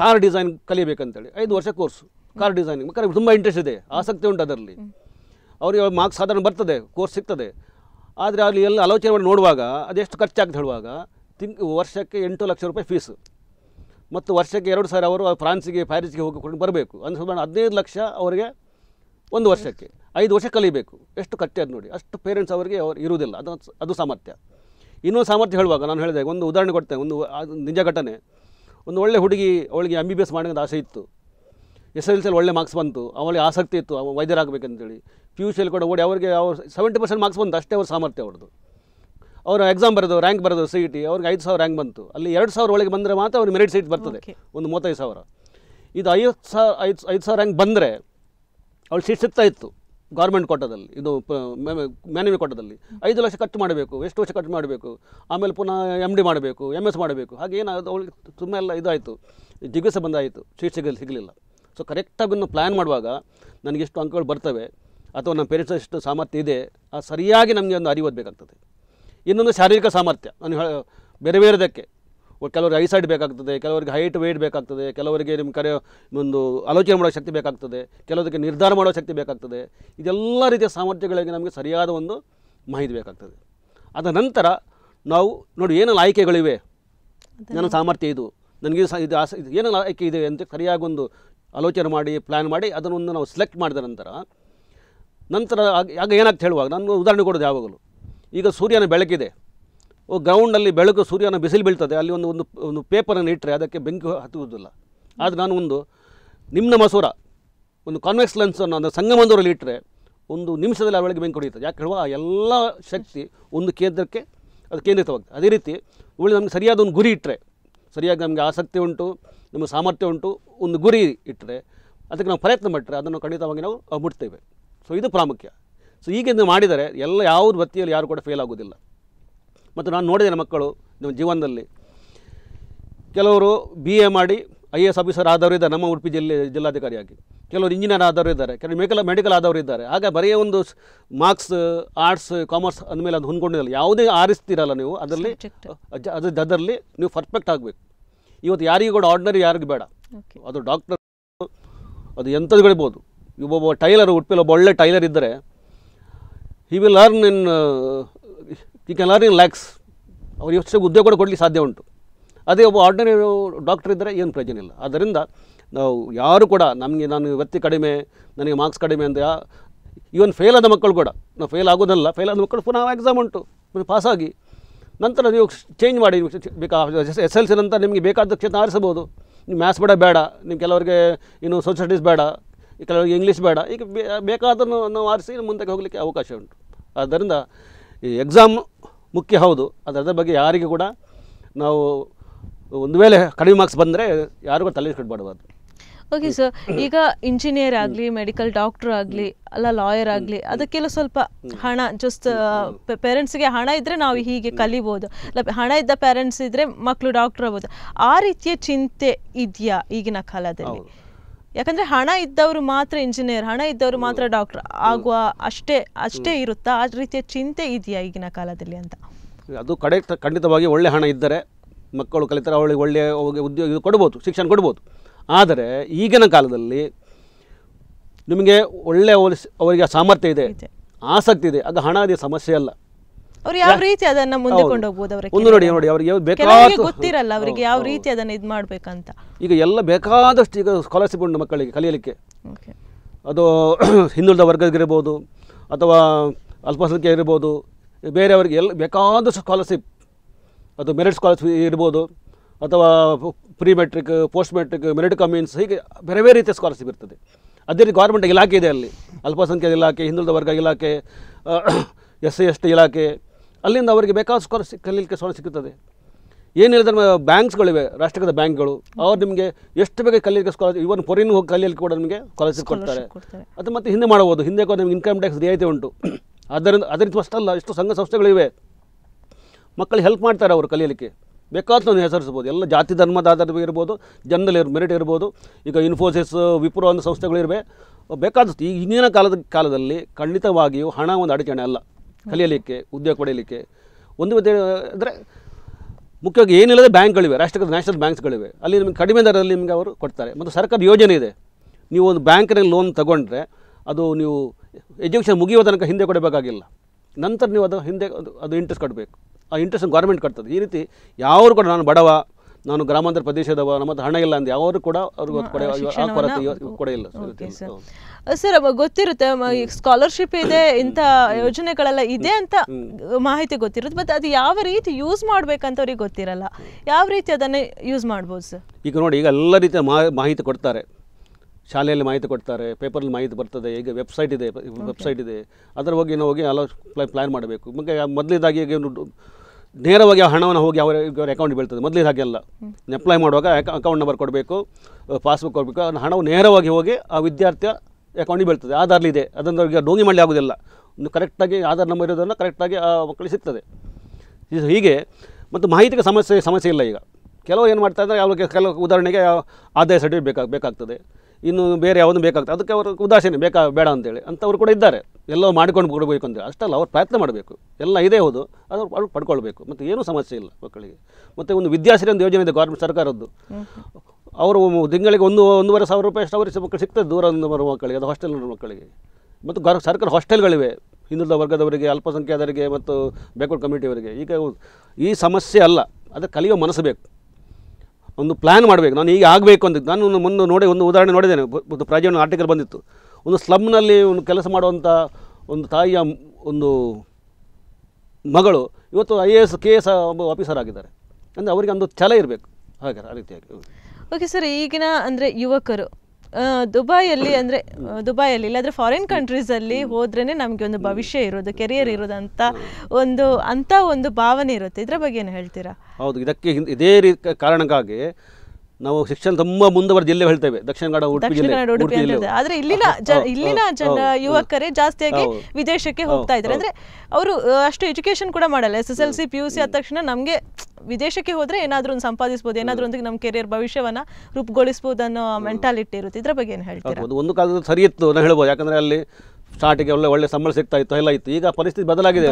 ಕಾರ್ ಡಿಸೈನ್ ಕಲಿಯಬೇಕಂತೇಳಿ 5 ವರ್ಷ ಕೋರ್ಸ್ ಕಾರ್ ಡಿಸೈನಿಂಗ್ ಬೇಕಾದ್ರೆ ತುಂಬ ಇಂಟ್ರೆಸ್ಟ್ ಇದೆ ಆಸಕ್ತಿ ಉಂಟು ಅದರಲ್ಲಿ ಅವರಿಗೆ ಮಾರ್ಕ್ಸ್ ಸಾಧಾರಣ ಬರ್ತದೆ ಕೋರ್ಸ್ ಸಿಗ್ತದೆ ಆದರೆ ಅಲ್ಲಿ ಎಲ್ಲ ಆಲೋಚನೆ ಮಾಡಿ ನೋಡುವಾಗ ಅದೆಷ್ಟು ಖರ್ಚಾಗ್ತದೆ ಹೇಳುವಾಗ ವರ್ಷಕ್ಕೆ 8 ಲಕ್ಷ ರೂಪಾಯಿ ಫೀಸು ಮತ್ತು ವರ್ಷಕ್ಕೆ 2,000 ಅವರು ಫ್ರಾನ್ಸಿಗೆ ಪ್ಯಾರಿಸ್ಗೆ ಹೋಗಿಕೊಂಡು ಬರಬೇಕು ಅಂದರೆ ಸುಮಾರು 15 ಲಕ್ಷ ಅವರಿಗೆ ಒಂದು ವರ್ಷಕ್ಕೆ 5 ವರ್ಷ ಕಲಿಬೇಕು ಎಷ್ಟು ಖರ್ಚಾದ ನೋಡಿ ಅಷ್ಟು ಪೇರೆಂಟ್ಸ್ ಅವರಿಗೆ ಅವ್ರು ಇರುವುದಿಲ್ಲ ಅದು ಸಾಮರ್ಥ್ಯ ಇನ್ನೂ ಸಾಮರ್ಥ್ಯ ಹೇಳುವಾಗ ನಾನು ಹೇಳಿದೆ ಒಂದು ಉದಾಹರಣೆ ಕೊಡ್ತೇನೆ ಒಂದು ನಿಜ ಘಟನೆ ಒಂದು ಒಳ್ಳೆ ಹುಡುಗಿ ಅವಳಿಗೆ MBBS ಮಾಡೋದು ಆಸೆ ಇತ್ತು SSLCಯಲ್ಲಿ ಒಳ್ಳೆ ಮಾರ್ಕ್ಸ್ ಬಂತು ಅವಳಿಗೆ ಆಸಕ್ತಿ ಇತ್ತು ಅವ ವೈದ್ಯರಾಗಬೇಕಂತೇಳಿ PUCಯಲ್ಲಿ ಕೂಡ ಓಡಿ ಅವರಿಗೆ ಅವ್ರು 70% ಮಾರ್ಕ್ಸ್ ಬಂತು ಅಷ್ಟೇ ಅವ್ರ ಸಾಮರ್ಥ್ಯ ಅವ್ರದ್ದು ಅವರು ಎಕ್ಸಾಮ್ ಬರೆದು ರ್ಯಾಂಕ್ ಬರೆದು CET ಅವ್ರಿಗೆ 5,000 ರ್ಯಾಂಕ್ ಬಂತು ಅಲ್ಲಿ 2,000 ಒಳಗೆ ಬಂದರೆ ಮಾತ್ರ ಅವ್ರಿಗೆ ಮೆರಿಟ್ ಸೀಟ್ ಬರ್ತದೆ ಒಂದು 35,000 ಇದು 5,000 ರ್ಯಾಂಕ್ ಬಂದರೆ ಅವಳು ಸೀಟ್ ಸಿಗ್ತಾ ಇತ್ತು ಗೌರ್ಮೆಂಟ್ ಕೋಟದಲ್ಲಿ ಇದು ಮ್ಯಾನೇಜ್ಮೆಂಟ್ ಕೋಟದಲ್ಲಿ 5 ಲಕ್ಷ ಖರ್ಚು ಮಾಡಬೇಕು ಎಷ್ಟು ವರ್ಷ ಖರ್ಚು ಮಾಡಬೇಕು ಆಮೇಲೆ ಪುನಃ MD ಮಾಡಬೇಕು MS ಮಾಡಬೇಕು ಹಾಗೆ ಏನಾಗುತ್ತೆ ಅವಳಿಗೆ ತುಂಬ ಎಲ್ಲ ಇದಾಯಿತು ಜಿಗುಸೆ ಬಂದಾಯಿತು ಸೀಟ್ ಸಿಗಲಿಲ್ಲ ಸೊ ಕರೆಕ್ಟಾಗಿ ನಾವು ಪ್ಲ್ಯಾನ್ ಮಾಡುವಾಗ ನನಗೆಷ್ಟು ಅಂಕಗಳು ಬರ್ತವೆ ಅಥವಾ ನಮ್ಮ ಪೇರೆಂಟ್ಸ್ ಎಷ್ಟು ಸಾಮರ್ಥ್ಯ ಇದೆ ಆ ಸರಿಯಾಗಿ ನಮಗೆ ಒಂದು ಅರಿವು ಓದಬೇಕಾಗ್ತದೆ ಇನ್ನೊಂದು ಶಾರೀರಿಕ ಸಾಮರ್ಥ್ಯ ನಾನು ಬೇರೆ ಬೇರೆದಕ್ಕೆ ಕೆಲವರಿಗೆ ಐಸೈಟ್ ಬೇಕಾಗ್ತದೆ ಕೆಲವರಿಗೆ ಹೈಟ್ ವೇಟ್ ಬೇಕಾಗ್ತದೆ ಕೆಲವರಿಗೆ ನಿಮ್ಮ ಕರೆ ಒಂದು ಆಲೋಚನೆ ಮಾಡೋ ಶಕ್ತಿ ಬೇಕಾಗ್ತದೆ ಕೆಲವರಿಗೆ ನಿರ್ಧಾರ ಮಾಡೋ ಶಕ್ತಿ ಬೇಕಾಗ್ತದೆ ಇದೆಲ್ಲ ರೀತಿಯ ಸಾಮರ್ಥ್ಯಗಳಿಗೆ ನಮಗೆ ಸರಿಯಾದ ಒಂದು ಮಾಹಿತಿ ಬೇಕಾಗ್ತದೆ ಅದರ ನಂತರ ನಾವು ನೋಡಿ ಏನೆಲ್ಲ ಆಯ್ಕೆಗಳಿವೆ ನನ್ನ ಸಾಮರ್ಥ್ಯ ಇದು ನನಗೆ ಇದು ಏನೆಲ್ಲ ಆಯ್ಕೆ ಇದೆ ಅಂತ ಸರಿಯಾಗಿ ಒಂದು ಆಲೋಚನೆ ಮಾಡಿ ಪ್ಲ್ಯಾನ್ ಮಾಡಿ ಅದನ್ನೊಂದು ನಾವು ಸೆಲೆಕ್ಟ್ ಮಾಡಿದ ನಂತರ ಆಗ ಏನಾಗ್ತದೆ ಹೇಳುವಾಗ ನಾನು ಉದಾಹರಣೆ ಕೊಡೋದು ಯಾವಾಗಲೂ ಈಗ ಸೂರ್ಯನ ಬೆಳಕಿದೆ ಗ್ರೌಂಡಲ್ಲಿ ಬೆಳಕು ಸೂರ್ಯನ ಬಿಸಿಲು ಬೀಳ್ತದೆ ಅಲ್ಲಿ ಒಂದು ಒಂದು ಒಂದು ಪೇಪರನ್ನು ಇಟ್ಟರೆ ಅದಕ್ಕೆ ಬೆಂಕಿ ಹತ್ತುವುದಿಲ್ಲ ಆದರೆ ನಾನು ಒಂದು ನಿಮ್ನ ಮಸೂರ ಒಂದು ಕಾನ್ವೆಕ್ಸ್ ಲೆನ್ಸನ್ನು ಅಂದರೆ ಸಂಗಮದೂರಲ್ಲಿ ಇಟ್ಟರೆ 1 ನಿಮಿಷದಲ್ಲಿ ಅವಳಿಗೆ ಬೆಂಕಿ ಹೊಡೆಯುತ್ತದೆ ಯಾಕೆ ಹೇಳುವ ಆ ಎಲ್ಲ ಶಕ್ತಿ ಒಂದು ಕೇಂದ್ರಕ್ಕೆ ಅದು ಕೇಂದ್ರಿತವಾಗ್ತದೆ ಅದೇ ರೀತಿ ಒಳ್ಳೆ ನಮಗೆ ಸರಿಯಾದ ಒಂದು ಗುರಿ ಇಟ್ಟರೆ ಸರಿಯಾಗಿ ನಮಗೆ ಆಸಕ್ತಿ ಉಂಟು ನಮ್ಮ ಸಾಮರ್ಥ್ಯ ಉಂಟು ಒಂದು ಗುರಿ ಇಟ್ಟರೆ ಅದಕ್ಕೆ ನಾವು ಪ್ರಯತ್ನ ಬಿಟ್ಟರೆ ಅದನ್ನು ಖಂಡಿತವಾಗಿ ನಾವು ಮುಟ್ತೇವೆ ಸೊ ಇದು ಪ್ರಾಮುಖ್ಯ ಸೊ ಈಗಿಂದ ಮಾಡಿದರೆ ಎಲ್ಲ ಯಾವ್ದು ವೃತ್ತಿಯಲ್ಲಿ ಯಾರು ಕೂಡ ಫೇಲ್ ಆಗೋದಿಲ್ಲ ಮತ್ತು ನಾನು ನೋಡಿದೆ ನಮ್ಮ ಮಕ್ಕಳು ನಮ್ಮ ಜೀವನದಲ್ಲಿ ಕೆಲವರು BA ಮಾಡಿ IAS ಆಫೀಸರ್ ಆದವರು ಇದ್ದಾರೆ ನಮ್ಮ ಉಡುಪಿ ಜಿಲ್ಲಾಧಿಕಾರಿಯಾಗಿ ಕೆಲವರು ಇಂಜಿನಿಯರ್ ಆದವರು ಇದ್ದಾರೆ ಕೆಲವರು ಮೆಡಿಕಲ್ ಆದವರು ಇದ್ದಾರೆ ಆಗ ಬರೀ ಒಂದು ಮಾರ್ಕ್ಸ್ ಆರ್ಟ್ಸ್ ಕಾಮರ್ಸ್ ಅಂದಮೇಲೆ ಅದು ಹೊಂದ್ಕೊಂಡಿರಲ್ಲ ಯಾವುದೇ ಆರಿಸ್ತಿರಲ್ಲ ನೀವು ಅದರಲ್ಲಿ ನೀವು ಪರ್ಫೆಕ್ಟ್ ಆಗಬೇಕು ಇವತ್ತು ಯಾರಿಗೂ ಕೂಡ ಆರ್ಡಿನರಿ ಯಾರಿಗೂ ಬೇಡ ಅದು ಡಾಕ್ಟರ್ ಅದು ಎಂಥದ್ಗಳಿರ್ಬೋದು ಒಬ್ಬ ಟೈಲರ್ ಉಡುಪಿಯಲ್ಲಿ ಒಬ್ಬ ಒಳ್ಳೆ ಟೈಲರ್ ಇದ್ದರೆ he can learn in lakhs ಅವ್ರು ಎಷ್ಟು ಉದ್ಯೋಗ ಕೂಡ ಕೊಡಲಿಕ್ಕೆ ಸಾಧ್ಯ ಉಂಟು ಅದೇ ಒಬ್ಬ ಆರ್ಡಿನರಿ ಡಾಕ್ಟರ್ ಇದ್ದರೆ ಏನು ಪ್ರಯೋಜನ ಇಲ್ಲ ಆದ್ದರಿಂದ ನಾವು ಯಾರು ಕೂಡ ನಮಗೆ ನಾನು ವ್ಯಕ್ತಿ ಕಡಿಮೆ ನನಗೆ ಮಾರ್ಕ್ಸ್ ಕಡಿಮೆ ಅಂತ ಈವನ್ ಫೇಲ್ ಆದ ಮಕ್ಕಳು ಕೂಡ ನಾವು ಫೇಲ್ ಆಗೋದಲ್ಲ ಫೇಲ್ ಆದ ಮಕ್ಕಳು ಪುನಃ ಎಕ್ಸಾಮ್ ಉಂಟು ಪಾಸಾಗಿ ನಂತರ ನೀವು ಚೇಂಜ್ ಮಾಡಿ ಬೇಕಾ SSLC ನಂತರ ನಿಮಗೆ ಬೇಕಾದ ಕ್ಷೇತ್ರ ಆರಿಸಬಹುದು ನೀವು ಮ್ಯಾಥ್ಸ್ ಬೇಡ ನಿಮ್ಮ ಕೆಲವರಿಗೆ ಇನ್ನು ಸೋಷಿಯಲ್ ಸ್ಟಡೀಸ್ ಬೇಡ ಕೆಲವರಿಗೆ ಇಂಗ್ಲೀಷ್ ಬೇಡ ಈಗ ಬೇಕಾದನ್ನು ನಾವು ಆರಿಸಿ ಮುಂದಕ್ಕೆ ಹೋಗಲಿಕ್ಕೆ ಅವಕಾಶ ಉಂಟು ಆದ್ದರಿಂದ ಈ ಎಕ್ಸಾಮ್ ಮುಖ್ಯ ಹೌದು ಅದರ ಬಗ್ಗೆ ಯಾರಿಗೂ ಕೂಡ ನಾವು ಒಂದು ವೇಳೆ ಕಡಿಮೆ ಮಾರ್ಕ್ಸ್ ಬಂದರೆ ಯಾರಿಗೂ ತಲೆ ಕೆಡಿಸ್ಕೊಳ್ಬಾರ್ದು. ಓಕೆ ಸರ್, ಈಗ ಇಂಜಿನಿಯರ್ ಆಗಲಿ, ಮೆಡಿಕಲ್ ಡಾಕ್ಟರ್ ಆಗಲಿ, ಅಲ್ಲ ಲಾಯರ್ ಆಗಲಿ, ಅದಕ್ಕೆಲ್ಲ ಸ್ವಲ್ಪ ಹಣ, ಜಸ್ಟ್ ಪೇರೆಂಟ್ಸ್ಗೆ ಹಣ ಇದ್ದರೆ ನಾವು ಹೀಗೆ ಕಲಿಬೋದು, ಇಲ್ಲ ಹಣ ಇದ್ದ ಪೇರೆಂಟ್ಸ್ ಇದ್ದರೆ ಮಕ್ಕಳು ಡಾಕ್ಟರ್ ಆಗ್ಬೋದು, ಆ ರೀತಿಯ ಚಿಂತೆ ಇದೆಯಾ ಈಗಿನ ಕಾಲದಲ್ಲಿ? ಯಾಕಂದರೆ ಹಣ ಇದ್ದವರು ಮಾತ್ರ ಇಂಜಿನಿಯರ್, ಹಣ ಇದ್ದವರು ಮಾತ್ರ ಡಾಕ್ಟರ್ ಆಗುವ ಅಷ್ಟೇ ಇರುತ್ತಾ? ಆ ರೀತಿಯ ಚಿಂತೆ ಇದೆಯಾ ಈಗಿನ ಕಾಲದಲ್ಲಿ ಅಂತ? ಅದು ಖಂಡಿತವಾಗಿ ಒಳ್ಳೆ ಹಣ ಇದ್ದರೆ ಮಕ್ಕಳು ಕಲಿತಾರೆ, ಅವಳಿಗೆ ಒಳ್ಳೆಯ ಉದ್ಯೋಗ ಕೊಡ್ಬೋದು, ಶಿಕ್ಷಣ ಕೊಡ್ಬೋದು. ಆದರೆ ಈಗಿನ ಕಾಲದಲ್ಲಿ ನಿಮಗೆ ಒಳ್ಳೆಯ ಅವರಿಗೆ ಸಾಮರ್ಥ್ಯ ಇದೆ, ಆಸಕ್ತಿ ಇದೆ, ಅದು ಹಣ ಇದೆ, ಸಮಸ್ಯೆ ಅಲ್ಲ. ಅವ್ರು ಯಾವ ರೀತಿ ಅದನ್ನು ಮುಂದೆ ಕೊಂಡು ಹೋಗ್ಬೋದು? ನೋಡಿ, ಅವರಿಗೆ ಗೊತ್ತಿರಲ್ಲ ಅವರಿಗೆ ಯಾವ ರೀತಿ ಅದನ್ನು ಇದು ಮಾಡಬೇಕಂತ. ಈಗ ಎಲ್ಲ ಬೇಕಾದಷ್ಟು ಈಗ ಸ್ಕಾಲರ್ಶಿಪ್ ಉಂಟು ಮಕ್ಕಳಿಗೆ ಕಲಿಯಲಿಕ್ಕೆ, ಅದು ಹಿಂದುಳಿದ ವರ್ಗದಿರ್ಬೋದು ಅಥವಾ ಅಲ್ಪಸಂಖ್ಯೆ ಇರ್ಬೋದು, ಬೇರೆಯವರಿಗೆ ಎಲ್ಲ ಬೇಕಾದಷ್ಟು ಸ್ಕಾಲರ್ಶಿಪ್, ಅದು ಮೆರಿಟ್ ಸ್ಕಾಲರ್ಶಿಪ್ ಇರ್ಬೋದು, ಅಥವಾ pre matric post matric merit cum means ಹೀಗೆ ಬೇರೆ ಬೇರೆ ರೀತಿಯ ಸ್ಕಾಲರ್ಶಿಪ್ ಇರ್ತದೆ. ಅದೇ ರೀತಿ ಗೌರ್ಮೆಂಟ್ ಇಲಾಖೆ ಇದೆ, ಅಲ್ಲಿ ಅಲ್ಪಸಂಖ್ಯಾತ ಇಲಾಖೆ, ಹಿಂದುಳಿದ ವರ್ಗ ಇಲಾಖೆ, SC ST ಇಲಾಖೆ, ಅಲ್ಲಿಂದ ಅವರಿಗೆ ಬೇಕಾದ ಸ್ಕಾಲರ್ಶಿಪ್ ಕಲೀಲಿಕ್ಕೆ ಸೌಲಭ್ಯ ಸಿಗುತ್ತದೆ. ಏನಿಲ್ಲದ್ರೆ ಬ್ಯಾಂಕ್ಸ್ಗಳಿವೆ, ರಾಷ್ಟ್ರೀಕೃತ ಬ್ಯಾಂಕ್ಗಳು, ಅವ್ರು ನಿಮಗೆ ಎಷ್ಟು ಬೇಕಾಗಿ ಕಲೀಲಿಕ್ಕೆ ಸ್ಕಾಲರ್ಶಿಪ್, ಇವನ್ ಫಾರಿನ್ ಹೋಗಿ ಕಲೀಲಿಕ್ಕೆ ಕೂಡ ನಿಮಗೆ ಸ್ಕಾಲರ್ಶಿಪ್ ಕೊಡ್ತಾರೆ. ಅದು ಮತ್ತೆ ಹಿಂದೆ ಮಾಡಬಹುದು, ಹಿಂದೆ ಕೂಡ ನಿಮ್ಗೆ ಇನ್ಕಮ್ ಟ್ಯಾಕ್ಸ್ ರಿಯಾಯಿತಿ ಉಂಟು. ಅದರಿಂದ ಅದೇ ರೀತಿ ಅಷ್ಟಲ್ಲ, ಎಷ್ಟು ಸಂಘ ಸಂಸ್ಥೆಗಳಿವೆ, ಮಕ್ಕಳಿಗೆ ಹೆಲ್ಪ್ ಮಾಡ್ತಾರೆ ಅವರು ಕಲಿಯಲಿಕ್ಕೆ. ಬೇಕಾದ ನಾವು ಹೆಸರಿಸ್ಬೋದು, ಎಲ್ಲ ಜಾತಿ ಧರ್ಮದ ಆಧಾರದ ಇರ್ಬೋದು, ಜನರಲ್ ಮೆರಿಟ್ ಇರ್ಬೋದು, ಈಗ ಇನ್ಫೋಸಿಸ್, ವಿಪ್ರೋ ಅನ್ನೋ ಸಂಸ್ಥೆಗಳಿವೆ. ಬೇಕಾದಷ್ಟು ಈಗಿನ ಕಾಲದಲ್ಲಿ ಖಂಡಿತವಾಗಿಯೂ ಹಣ ಒಂದು ಅಡಚಣೆ ಅಲ್ಲ ಕಲಿಯಲಿಕ್ಕೆ, ಉದ್ಯೋಗ ಪಡೆಯಲಿಕ್ಕೆ. ಒಂದು ಅಂದರೆ ಮುಖ್ಯವಾಗಿ ಏನಿಲ್ಲದೆ ಬ್ಯಾಂಕ್ಗಳಿವೆ, ರಾಷ್ಟ್ರೀಕೃತ ನ್ಯಾಷನಲ್ ಬ್ಯಾಂಕ್ಸ್ಗಳಿವೆ, ಅಲ್ಲಿ ನಿಮಗೆ ಕಡಿಮೆ ದರದಲ್ಲಿ ನಿಮಗೆ ಅವರು ಕೊಡ್ತಾರೆ. ಮತ್ತು ಸರ್ಕಾರದ ಯೋಜನೆ ಇದೆ, ನೀವು ಒಂದು ಬ್ಯಾಂಕಿನಲ್ಲಿ ಲೋನ್ ತಗೊಂಡ್ರೆ ಅದು ನೀವು ಎಜುಕೇಷನ್ ಮುಗಿಯುವ ತನಕ ಹಿಂದೆ ಕೊಡಬೇಕಾಗಿಲ್ಲ, ನಂತರ ನೀವು ಅದು ಹಿಂದೆ ಅದು ಇಂಟ್ರೆಸ್ಟ್ ಕಟ್ಟಬೇಕು, ಆ ಇಂಟ್ರೆಸ್ಟ್ ಗೌರ್ಮೆಂಟ್ ಕಟ್ತದೆ. ಈ ರೀತಿ ಯಾರು ಕೂಡ ನಾನು ಬಡವ, ನಾನು ಗ್ರಾಮಾಂತರ ಪ್ರದೇಶದವ, ನಮ್ಮ ಹಣ ಇಲ್ಲ ಅಂತ ಯಾರು ಕೂಡ ಅವ್ರಿಗೆ ಕೊರತೆ ಇಲ್ಲ. ಸರ್, ಗೊತ್ತಿರುತ್ತೆ ಸ್ಕಾಲರ್ಶಿಪ್ ಇದೆ, ಇಂಥ ಯೋಜನೆಗಳೆಲ್ಲ ಇದೆ ಅಂತ ಮಾಹಿತಿ ಗೊತ್ತಿರುತ್ತೆ, ಬಟ್ ಅದು ಯಾವ ರೀತಿ ಯೂಸ್ ಮಾಡ್ಬೇಕಂತ ಅವ್ರಿಗೆ ಗೊತ್ತಿರಲ್ಲ. ಯಾವ ರೀತಿ ಅದನ್ನೇ ಯೂಸ್ ಮಾಡ್ಬೋದು ಸರ್? ಈಗ ನೋಡಿ, ಈಗ ಎಲ್ಲ ರೀತಿಯ ಮಾಹಿತಿ ಕೊಡ್ತಾರೆ, ಶಾಲೆಯಲ್ಲಿ ಮಾಹಿತಿ ಕೊಡ್ತಾರೆ, ಪೇಪರಲ್ಲಿ ಮಾಹಿತಿ ಬರ್ತದೆ, ಈಗ ವೆಬ್ಸೈಟ್ ಇದೆ, ಅದರ ಹೋಗಿ ನಾವು ಹೋಗಿ ಎಲ್ಲ ಪ್ಲ್ಯಾನ್ ಮಾಡಬೇಕು. ಮತ್ತೆ ಮೊದಲೇದಾಗಿ ನೇರವಾಗಿ ಆ ಹಣವನ್ನು ಹೋಗಿ ಅವ್ರ ಅಕೌಂಟ್ ಬೀಳ್ತದೆ, ಮೊದಲೇದಾಗೆಲ್ಲ ಅಪ್ಲೈ ಮಾಡುವಾಗ ಅಕೌಂಟ್ ನಂಬರ್ ಕೊಡಬೇಕು, ಪಾಸ್ಬುಕ್ ಕೊಡಬೇಕು, ಆ ಹಣವು ನೇರವಾಗಿ ಹೋಗಿ ಆ ವಿದ್ಯಾರ್ಥಿಯ ಅಕೌಂಟಿಗೆ ಬೀಳ್ತದೆ. ಆಧಾರ್ಲಿದೆ, ಅದನ್ನು ಈಗ ಡೋಂಗಿ ಮಾಡಲಿ ಆಗೋದಿಲ್ಲ, ಕರೆಕ್ಟಾಗಿ ಆಧಾರ್ ನಂಬರ್ ಇರೋದನ್ನು ಕರೆಕ್ಟಾಗಿ ಆ ಮಕ್ಕಳಿಗೆ ಸಿಗ್ತದೆ. ಹೀಗೆ ಮತ್ತು ಮಾಹಿತಿಗೆ ಸಮಸ್ಯೆ ಇಲ್ಲ. ಈಗ ಕೆಲವರು ಏನು ಮಾಡ್ತಾ ಇದ್ದಾರೆ, ಅವ್ರಿಗೆ ಕೆಲವು ಉದಾಹರಣೆಗೆ ಆದಾಯ ಸರ್ಟಿಫಿಕೇಟ್ ಬೇಕಾಗ್ತದೆ, ಇನ್ನು ಬೇರೆ ಯಾವುದೂ ಬೇಕಾಗ್ತದೆ, ಅದಕ್ಕೆ ಅವರು ಉದಾಸೀನ ಬೇಡ ಅಂತೇಳಿ ಅಂಥವ್ರು ಕೂಡ ಇದ್ದಾರೆ. ಎಲ್ಲವೂ ಮಾಡಿಕೊಂಡು ಕೊಡಬೇಕು ಅಂದರೆ ಅಷ್ಟಲ್ಲ, ಅವ್ರು ಪ್ರಯತ್ನ ಮಾಡಬೇಕು, ಎಲ್ಲ ಇದೇ ಹೌದು, ಅದು ಅವ್ರು ಪಡ್ಕೊಳ್ಬೇಕು. ಮತ್ತು ಏನೂ ಸಮಸ್ಯೆ ಇಲ್ಲ ಮಕ್ಕಳಿಗೆ. ಮತ್ತು ಒಂದು ವಿದ್ಯಾಶ್ರೀ ಒಂದು ಯೋಜನೆ ಇದೆ ಗೌರ್ಮೆಂಟ್ ಸರ್ಕಾರದ್ದು, ಅವರು ತಿಂಗಳಿಗೆ 1,500 ರೂಪಾಯಿ ಎಷ್ಟು ಅವರಿಗೆ ಮಕ್ಕಳು ಸಿಗ್ತದೆ, ದೂರ ಬರುವ ಮಕ್ಕಳಿಗೆ, ಅದು ಹಾಸ್ಟೆಲ್ ಮಕ್ಕಳಿಗೆ. ಮತ್ತು ಸರ್ಕಾರ ಹಾಸ್ಟೆಲ್ಗಳಿವೆ ಹಿಂದುಳಿದ ವರ್ಗದವರಿಗೆ, ಅಲ್ಪಸಂಖ್ಯಾತರಿಗೆ ಮತ್ತು ಬ್ಯಾಕ್ವರ್ಡ್ ಕಮ್ಯುನಿಟಿಯವರಿಗೆ. ಈಗ ಈ ಸಮಸ್ಯೆ ಅಲ್ಲ, ಅದಕ್ಕೆ ಕಲಿಯೋ ಮನಸ್ಸು ಬೇಕು, ಒಂದು ಪ್ಲ್ಯಾನ್ ಮಾಡಬೇಕು. ನಾನು ಈಗ ಆಗಬೇಕು ಅಂತ ನಾನು ಮೊನ್ನೆ ನೋಡಿ ಒಂದು ಉದಾಹರಣೆ ನೋಡಿದ್ದೇನೆ, ಒಂದು ಪ್ರಾಜೆಕ್ಟ್ ಆರ್ಟಿಕಲ್ ಬಂದಿತ್ತು, ಒಂದು ಸ್ಲಮ್ನಲ್ಲಿ ಒಂದು ಕೆಲಸ ಮಾಡುವಂಥ ಒಂದು ತಾಯಿಯ ಒಂದು ಮಗಳು ಇವತ್ತು IAS KS ಆಫೀಸರ್ ಆಗಿದ್ದಾರೆ. ಅಂದರೆ ಅವರಿಗೆ ಒಂದು ಛಲ ಇರಬೇಕು, ಹಾಗೆ ಆ ರೀತಿಯಾಗಿ. ಓಕೆ ಸರ್, ಈಗಿನ ಅಂದರೆ ಯುವಕರು ದುಬೈಯಲ್ಲಿ ಇಲ್ಲಾಂದರೆ ಫಾರಿನ್ ಕಂಟ್ರೀಸಲ್ಲಿ ಹೋದ್ರೇ ನಮಗೆ ಒಂದು ಭವಿಷ್ಯ ಇರೋದು, ಕೆರಿಯರ್ ಇರೋದು ಅಂತ ಒಂದು ಭಾವನೆ ಇರುತ್ತೆ. ಇದರ ಬಗ್ಗೆ ಏನು ಹೇಳ್ತೀರಾ? ಹೌದು, ಇದಕ್ಕೆ ಇದೇ ರೀತಿ ಕಾರಣಕ್ಕಾಗಿ ನಾವು ಶಿಕ್ಷಣ ತುಂಬ ಮುಂದುವರೆದ ಜಿಲ್ಲೆ ಹೇಳ್ತೇವೆ, ದಕ್ಷಿಣ ಕನ್ನಡ ಉಡುಪಿ ಜಿಲ್ಲೆ. ಆದರೆ ಇಲ್ಲಿನ ಯುವಕರೇ ಜಾಸ್ತಿಯಾಗಿ ವಿದೇಶಕ್ಕೆ ಹೋಗ್ತಾ ಇದ್ದಾರೆ. ಅಂದರೆ ಅವರು ಅಷ್ಟು ಎಜುಕೇಶನ್ ಕೂಡ ಮಾಡಲ್ಲ, SSLC PUC ಆದ ತಕ್ಷಣ ನಮಗೆ ವಿದೇಶಕ್ಕೆ ಹೋದರೆ ಏನಾದರೂ ಒಂದು ಸಂಪಾದಿಸ್ಬೋದು, ಏನಾದರೂ ಒಂದು ನಮ್ಮ ಕೆರಿಯರ್ ಭವಿಷ್ಯವನ್ನು ರೂಪುಗೊಳಿಸ್ಬೋದು ಅನ್ನೋ ಮೆಂಟಾಲಿಟಿ ಇರುತ್ತೆ. ಇದರ ಬಗ್ಗೆ ಏನು ಹೇಳ್ತೀರಾ? ಒಂದು ಕಾಲದಲ್ಲಿ ಸರಿ ಇತ್ತು ನಾನು ಹೇಳ್ಬೋದು, ಯಾಕಂದರೆ ಅಲ್ಲಿ ಸ್ಟಾರ್ಟಿಗೆ ಒಳ್ಳೆ ಸಂಬಳ ಸಿಗ್ತಾ ಇತ್ತು, ಎಲ್ಲ ಇತ್ತು. ಈಗ ಪರಿಸ್ಥಿತಿ ಬದಲಾಗಿದೆ.